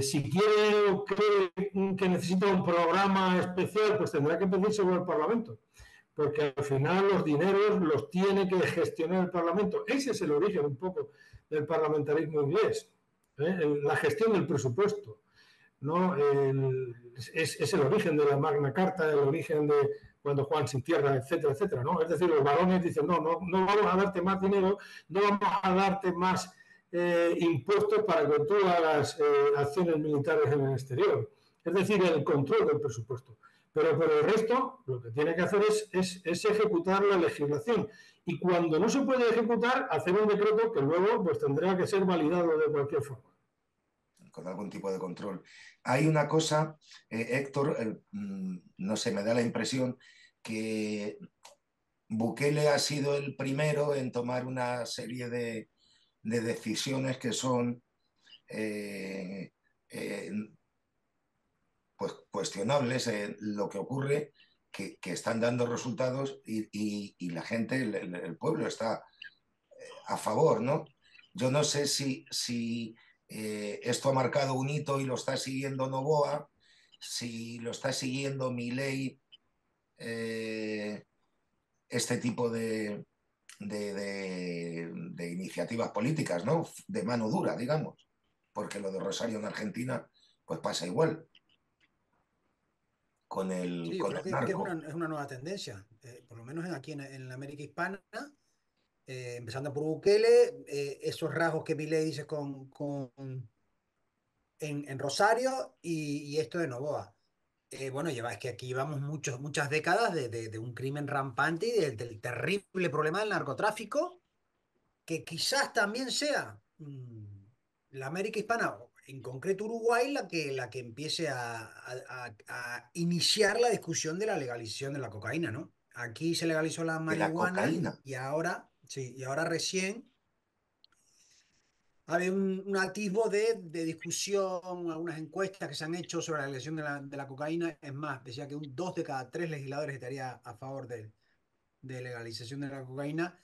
Si quiere o cree que necesita un programa especial, pues tendrá que pedírselo al Parlamento, porque al final los dineros los tiene que gestionar el Parlamento. Ese es el origen un poco del parlamentarismo inglés, la gestión del presupuesto, ¿no? Es el origen de la Magna Carta, el origen de cuando Juan sin tierra, etcétera, etcétera, ¿no? Es decir, los varones dicen, no vamos a darte más dinero, no vamos a darte más impuestos para que tú hagas acciones militares en el exterior. Es decir, el control del presupuesto. Pero por el resto, lo que tiene que hacer es ejecutar la legislación. Y cuando no se puede ejecutar, hacer un decreto que luego pues tendrá que ser validado de cualquier forma, con algún tipo de control. Hay una cosa, Héctor, no sé, me da la impresión que Bukele ha sido el primero en tomar una serie de decisiones que son pues cuestionables. Lo que ocurre que están dando resultados y la gente, el pueblo está a favor, ¿no? Yo no sé si esto ha marcado un hito y lo está siguiendo Noboa, si lo está siguiendo Milei, este tipo de iniciativas políticas, ¿no? De mano dura, digamos, porque lo de Rosario en Argentina pues pasa igual con el, sí, con el narco. Es una nueva tendencia, por lo menos aquí en la América Hispana. empezando por Bukele, esos rasgos que Milei dice en Rosario y esto de Noboa. Bueno, es que aquí llevamos muchas décadas de un crimen rampante y del terrible problema del narcotráfico, que quizás también sea la América hispana, en concreto Uruguay, la que empiece a iniciar la discusión de la legalización de la cocaína, ¿no? Aquí se legalizó la marihuana y ahora, sí, y ahora recién hay un atisbo de discusión, algunas encuestas que se han hecho sobre la legalización de la cocaína. Es más, decía que 2 de cada 3 legisladores estaría a favor de legalización de la cocaína.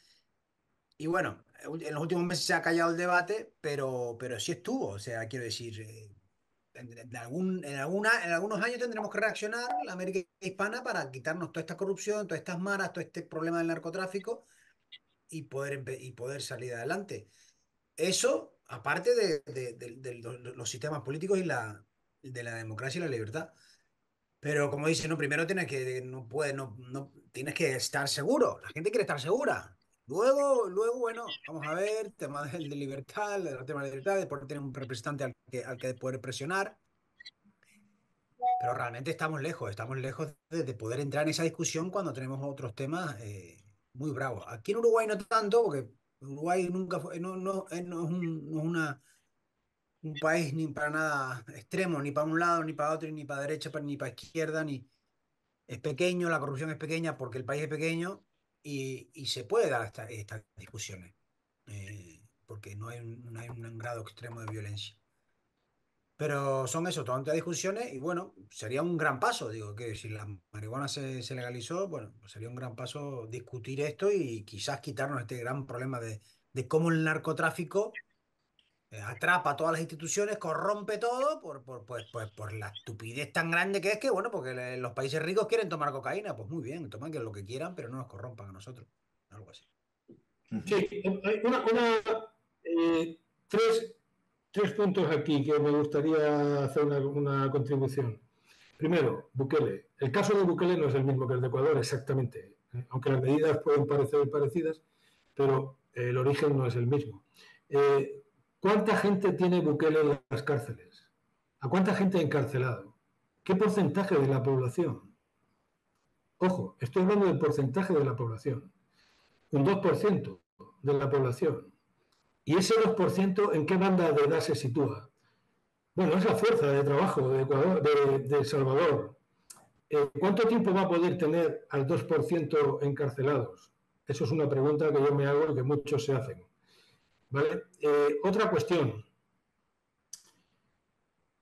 Y bueno, en los últimos meses se ha callado el debate, pero sí estuvo. O sea, quiero decir, en algunos años tendremos que reaccionar la América hispana para quitarnos toda esta corrupción, todas estas maras, todo este problema del narcotráfico y poder salir adelante. Eso, aparte de los sistemas políticos y de la democracia y la libertad. Pero como dice, no, primero tienes que estar seguro. La gente quiere estar segura. Luego, bueno, vamos a ver, tema de libertad, el tema de libertad, de poder tener un representante al que poder presionar. Pero realmente estamos lejos de poder entrar en esa discusión cuando tenemos otros temas muy bravos. Aquí en Uruguay no tanto, porque Uruguay nunca fue, no es un país ni para nada extremo, ni para un lado, ni para otro, ni para derecha, ni para izquierda, ni es pequeño, la corrupción es pequeña porque el país es pequeño. Y se puede dar estas discusiones, porque no hay un grado extremo de violencia. Pero son eso, todas estas discusiones, y bueno, sería un gran paso, digo, que si la marihuana se legalizó, bueno, sería un gran paso discutir esto y quizás quitarnos este gran problema de cómo el narcotráfico atrapa a todas las instituciones, corrompe todo por la estupidez tan grande que es que, bueno, porque los países ricos quieren tomar cocaína, pues muy bien, toman lo que quieran, pero no nos corrompan a nosotros, algo así. Sí, hay tres puntos aquí que me gustaría hacer una contribución. Primero, Bukele. El caso de Bukele no es el mismo que el de Ecuador, exactamente, aunque las medidas pueden parecer parecidas, pero el origen no es el mismo. ¿Cuánta gente tiene Bukele en las cárceles? ¿A cuánta gente ha encarcelado? ¿Qué porcentaje de la población? Ojo, estoy hablando del porcentaje de la población. Un 2% de la población. ¿Y ese 2% en qué banda de edad se sitúa? Bueno, es la fuerza de trabajo de Ecuador, de El Salvador. ¿Cuánto tiempo va a poder tener al 2% encarcelados? Eso es una pregunta que yo me hago y que muchos se hacen. ¿Vale? Otra cuestión.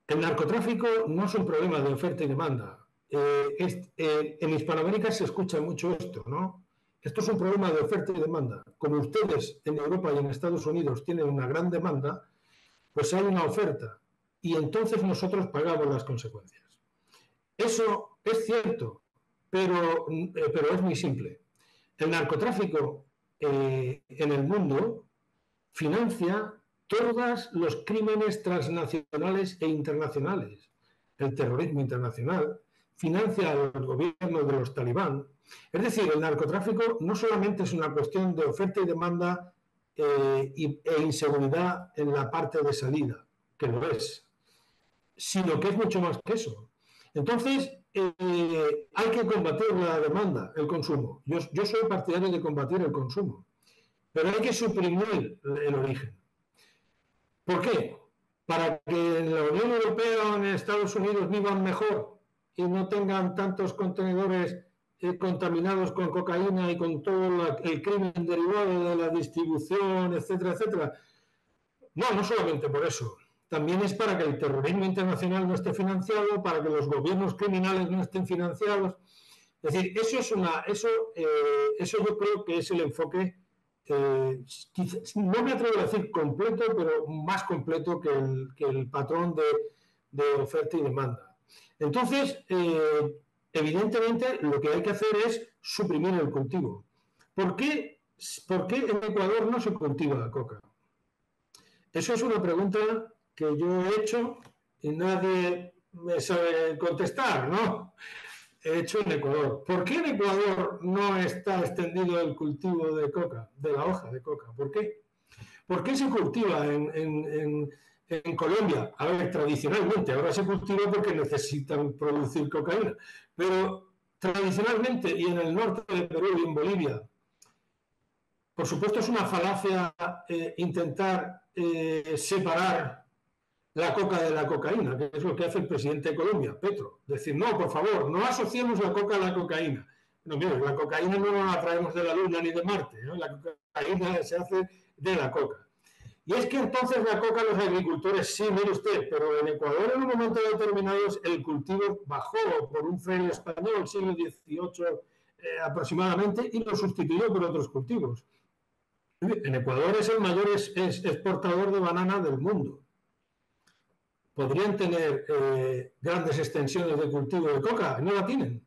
El narcotráfico no es un problema de oferta y demanda. En Hispanoamérica se escucha mucho esto, ¿no? Esto es un problema de oferta y demanda. Como ustedes en Europa y en Estados Unidos tienen una gran demanda, pues hay una oferta y entonces nosotros pagamos las consecuencias. Eso es cierto, pero es muy simple. El narcotráfico en el mundo financia todos los crímenes transnacionales e internacionales. El terrorismo internacional financia a los gobiernos de los talibán. Es decir, el narcotráfico no solamente es una cuestión de oferta y demanda e inseguridad en la parte de salida, que lo es, sino que es mucho más que eso. Entonces, hay que combatir la demanda, el consumo. Yo soy partidario de combatir el consumo. Pero hay que suprimir el origen. ¿Por qué? Para que en la Unión Europea o en Estados Unidos vivan mejor y no tengan tantos contenedores contaminados con cocaína y con todo el crimen derivado de la distribución, etcétera, etcétera. No, no solamente por eso. También es para que el terrorismo internacional no esté financiado, para que los gobiernos criminales no estén financiados. Es decir, eso yo creo que es el enfoque. No me atrevo a decir completo, pero más completo que el patrón de oferta y demanda. Entonces, evidentemente, lo que hay que hacer es suprimir el cultivo. ¿Por qué en Ecuador no se cultiva la coca? Eso es una pregunta que yo he hecho y nadie me sabe contestar, ¿no? hecho en Ecuador. ¿Por qué en Ecuador no está extendido el cultivo de coca, de la hoja de coca? ¿Por qué? ¿Por qué se cultiva en Colombia? A ver, tradicionalmente, ahora se cultiva porque necesitan producir cocaína, pero tradicionalmente, y en el norte de Perú y en Bolivia, por supuesto es una falacia intentar separar la coca de la cocaína, que es lo que hace el presidente de Colombia, Petro. Decir, no, por favor, no asociemos la coca a la cocaína. No, mira, la cocaína no la traemos de la Luna ni de Marte, ¿no? La cocaína se hace de la coca. Y es que entonces la coca, los agricultores, sí, mire usted, pero en Ecuador en un momento determinado el cultivo bajó por un fraile español, siglo XVIII aproximadamente, y lo sustituyó por otros cultivos. En Ecuador es el mayor exportador de banana del mundo. Podrían tener grandes extensiones de cultivo de coca, no la tienen.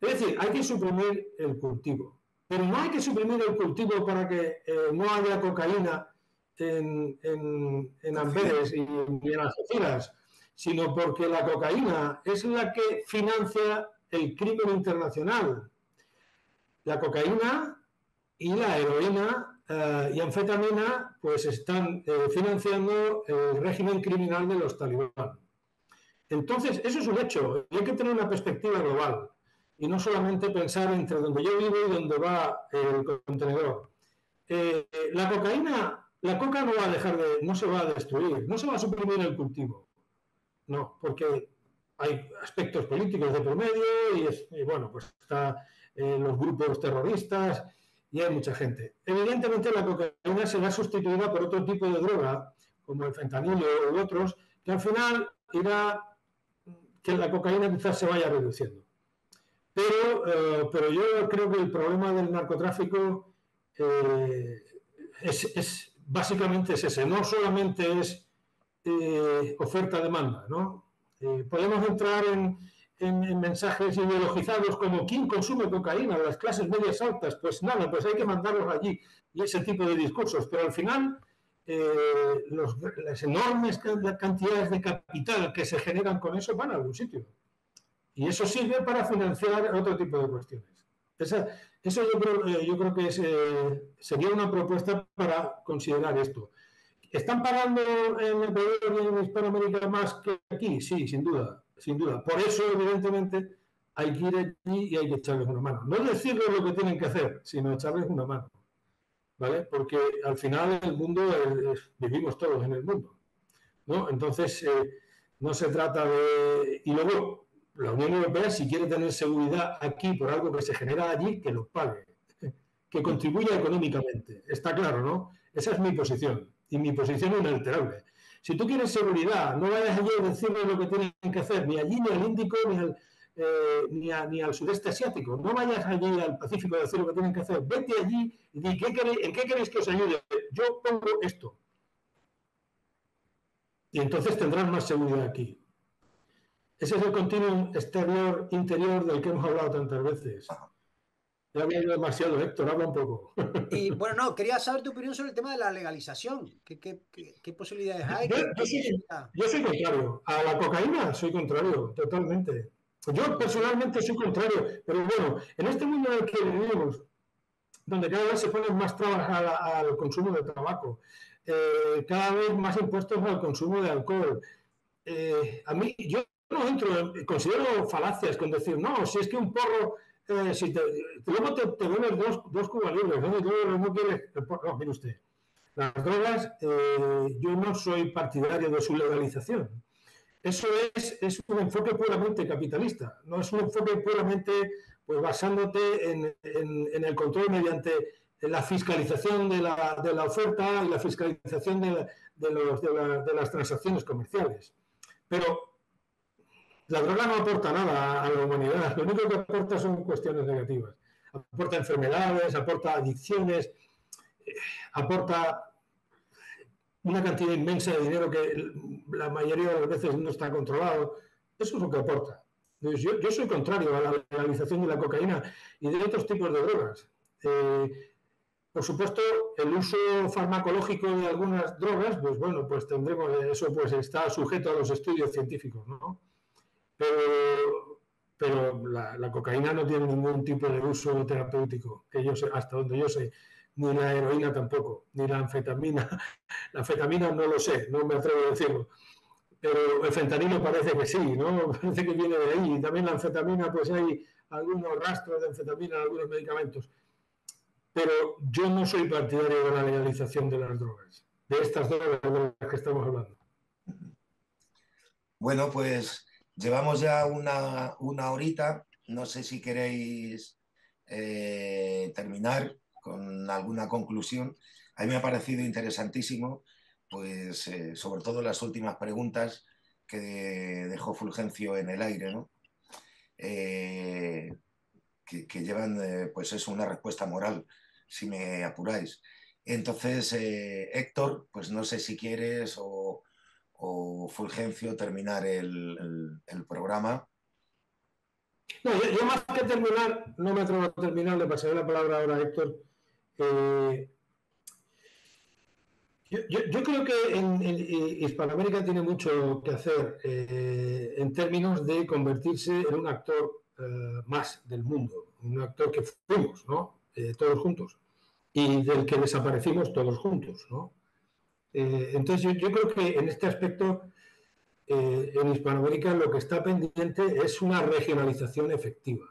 Es decir, hay que suprimir el cultivo. Pero no hay que suprimir el cultivo para que no haya cocaína en Amberes y en Algeciras, sino porque la cocaína es la que financia el crimen internacional. La cocaína y la heroína y anfetamina pues están financiando el régimen criminal de los talibán. Entonces, eso es un hecho. Hay que tener una perspectiva global y no solamente pensar entre donde yo vivo y donde va el contenedor. La cocaína, la coca no va a dejar de, no se va a destruir, no se va a suprimir el cultivo. No, porque hay aspectos políticos de por medio y bueno, pues están los grupos terroristas y hay mucha gente. Evidentemente la cocaína será sustituida por otro tipo de droga, como el fentanilo u otros, que al final irá, que la cocaína quizás se vaya reduciendo. Pero yo creo que el problema del narcotráfico básicamente es ese, no solamente es oferta-demanda, ¿no? Podemos entrar en mensajes ideologizados como ¿quién consume cocaína? Las clases medias altas, pues nada, pues hay que mandarlos allí y ese tipo de discursos, pero al final las enormes cantidades de capital que se generan con eso van a algún sitio. Y eso sirve para financiar otro tipo de cuestiones. Eso yo creo que es, sería una propuesta para considerar esto. ¿Están pagando en Ecuador y en Hispanoamérica más que aquí? Sí, sin duda, sin duda. Por eso, evidentemente, hay que ir allí y hay que echarles una mano. No decirles lo que tienen que hacer, sino echarles una mano, ¿vale? Porque al final el mundo, vivimos todos en el mundo, ¿no? Entonces, no se trata de... Y luego... La Unión Europea, si quiere tener seguridad aquí por algo que se genera allí, que lo pague, que contribuya económicamente. Está claro, ¿no? Esa es mi posición, y mi posición es inalterable. Si tú quieres seguridad, no vayas allí a decirle lo que tienen que hacer, ni allí, ni al Índico, ni al sudeste asiático. No vayas allí al Pacífico a decir lo que tienen que hacer. Vete allí y di, ¿en qué queréis que os ayude? Yo pongo esto. Y entonces tendrán más seguridad aquí. Ese es el continuum exterior-interior del que hemos hablado tantas veces. Ya había ido demasiado, Héctor, habla un poco. Y bueno, no, quería saber tu opinión sobre el tema de la legalización. ¿Qué posibilidades hay? Yo soy contrario. A la cocaína soy contrario, totalmente. Yo personalmente soy contrario, pero bueno, en este mundo en el que vivimos, donde cada vez se pone más trabas al consumo de tabaco, cada vez más impuestos al consumo de alcohol, yo no entro, considero falacias con decir, no, si es que un porro, si luego te duelen dos cubas libres, no quieres. No, mire usted, las drogas, yo no soy partidario de su legalización. Eso es un enfoque puramente capitalista, no es un enfoque puramente pues, basándote en el control mediante la fiscalización de la oferta y la fiscalización de las transacciones comerciales. Pero la droga no aporta nada a la humanidad, lo único que aporta son cuestiones negativas. Aporta enfermedades, aporta adicciones, aporta una cantidad inmensa de dinero que la mayoría de las veces no está controlado. Eso es lo que aporta. Yo soy contrario a la legalización de la cocaína y de otros tipos de drogas. Por supuesto, el uso farmacológico de algunas drogas, pues bueno, pues tendremos, eso pues está sujeto a los estudios científicos, ¿no? Pero pero la cocaína no tiene ningún tipo de uso terapéutico, que yo sé, hasta donde yo sé, ni la heroína tampoco, ni la anfetamina. La anfetamina no lo sé, no me atrevo a decirlo, pero el fentanilo parece que sí, ¿no? Parece que viene de ahí. Y también la anfetamina, pues hay algunos rastros de anfetamina en algunos medicamentos. Pero yo no soy partidario de la legalización de las drogas, de estas drogas de las que estamos hablando. Bueno, pues llevamos ya una horita. No sé si queréis terminar con alguna conclusión. A mí me ha parecido interesantísimo, pues sobre todo las últimas preguntas que dejó Fulgencio en el aire, ¿no? Que llevan, pues es una respuesta moral, si me apuráis. Entonces, Héctor, pues no sé si quieres o Fulgencio terminar el programa. No, yo más que terminar, no me atrevo a terminar, le pasaré la palabra ahora a Héctor. Yo creo que en Hispanoamérica tiene mucho que hacer en términos de convertirse en un actor más del mundo, un actor que fuimos, ¿no? Todos juntos, y del que desaparecimos todos juntos, ¿no? Entonces yo creo que en este aspecto en Hispanoamérica lo que está pendiente es una regionalización efectiva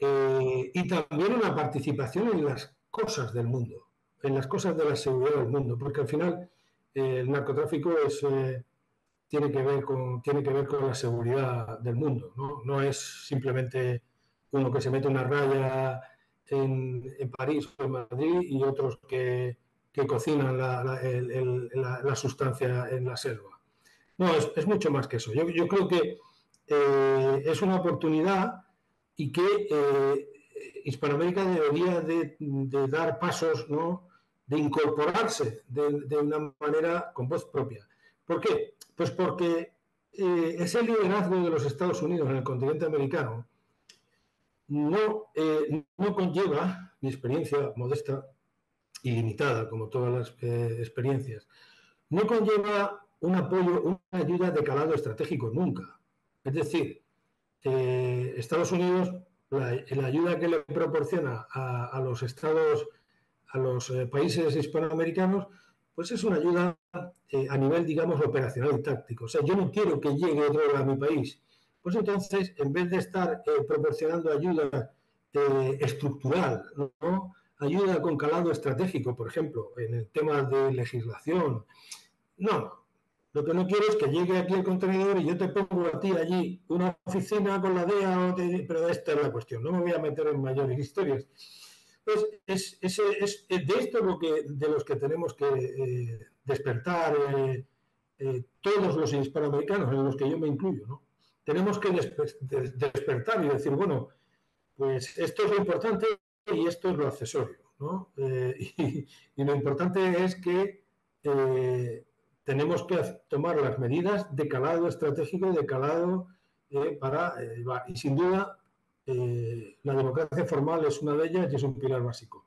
y también una participación en las cosas del mundo, en las cosas de la seguridad del mundo, porque al final el narcotráfico es... Tiene que ver con la seguridad del mundo, ¿no? No es simplemente uno que se mete una raya en París o en Madrid y otros que cocinan la sustancia en la selva. No, es mucho más que eso. Yo creo que es una oportunidad y que Hispanoamérica debería de dar pasos, ¿no? De incorporarse de una manera con voz propia. ¿Por qué? Pues porque ese liderazgo de los Estados Unidos en el continente americano no conlleva, mi experiencia modesta y limitada, como todas las experiencias, no conlleva un apoyo, una ayuda de calado estratégico nunca. Es decir, Estados Unidos, la ayuda que le proporciona a los países hispanoamericanos, pues es una ayuda a nivel, digamos, operacional y táctico. O sea, yo no quiero que llegue otro a mi país. Pues entonces, en vez de estar proporcionando ayuda estructural, ¿no? Ayuda con calado estratégico, por ejemplo, en el tema de legislación. No, lo que no quiero es que llegue aquí el contenedor y yo te pongo a ti allí una oficina con la DEA, pero esta es la cuestión. No me voy a meter en mayores historias. Pues es de esto de los que tenemos que despertar todos los hispanoamericanos, en los que yo me incluyo, ¿no? Tenemos que despertar y decir, bueno, pues esto es lo importante y esto es lo accesorio, ¿no? Y lo importante es que tenemos que tomar las medidas de calado estratégico, de calado y sin duda... la democracia formal es una de ellas y es un pilar básico.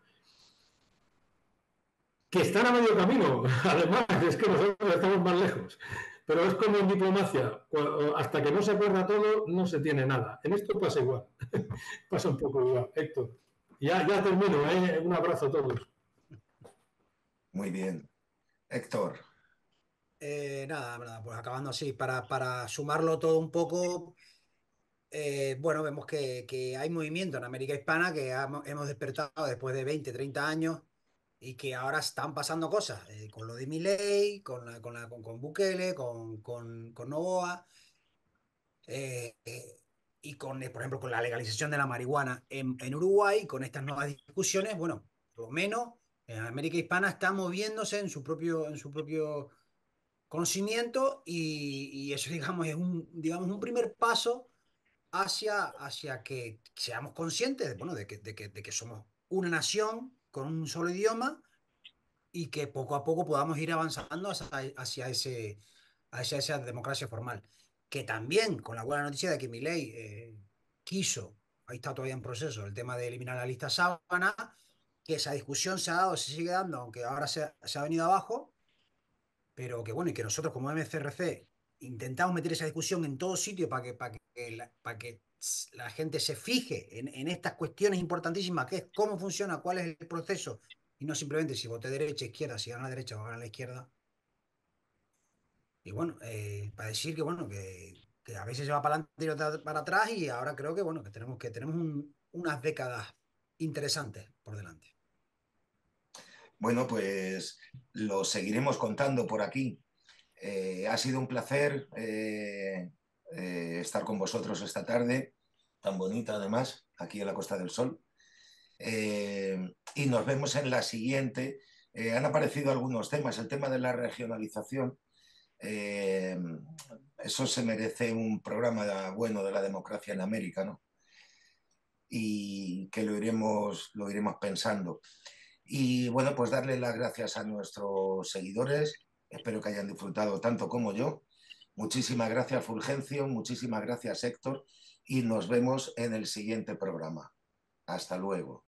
Que están a medio camino, además, es que nosotros estamos más lejos. Pero es como en diplomacia, hasta que no se acuerda todo, no se tiene nada. En esto pasa igual, pasa un poco igual. Héctor, ya termino, ¿eh? Un abrazo a todos. Muy bien. Héctor. Nada, pues acabando así, para sumarlo todo un poco... bueno, vemos que hay movimiento en América Hispana que hemos despertado después de 20, 30 años y que ahora están pasando cosas, con lo de Milei, con Bukele, con Noboa, y por ejemplo, con la legalización de la marihuana en Uruguay, con estas nuevas discusiones. Bueno, por lo menos en América Hispana está moviéndose en su propio conocimiento y eso, digamos, es un primer paso hacia que seamos conscientes de que somos una nación con un solo idioma y que poco a poco podamos ir avanzando hacia esa democracia formal. Que también, con la buena noticia de que Milei ahí está todavía en proceso, el tema de eliminar la lista sábana, que esa discusión se ha dado, se sigue dando, aunque ahora se ha venido abajo, pero que bueno, y que nosotros como MCRC intentamos meter esa discusión en todo sitio para que la gente se fije en estas cuestiones importantísimas, que es cómo funciona, cuál es el proceso, y no simplemente si voté derecha, izquierda, si ganó la derecha o ganó la izquierda. Y bueno, para decir que bueno, que a veces se va para adelante y otra para atrás, y ahora creo que bueno, que tenemos unas décadas interesantes por delante. Bueno, pues lo seguiremos contando por aquí. Ha sido un placer estar con vosotros esta tarde, tan bonita además, aquí en la Costa del Sol. Y nos vemos en la siguiente. Han aparecido algunos temas. El tema de la regionalización, eso se merece un programa bueno de la democracia en América, ¿no? Y que lo iremos pensando. Y bueno, pues darle las gracias a nuestros seguidores. Espero que hayan disfrutado tanto como yo. Muchísimas gracias, Fulgencio. Muchísimas gracias, Héctor. Y nos vemos en el siguiente programa. Hasta luego.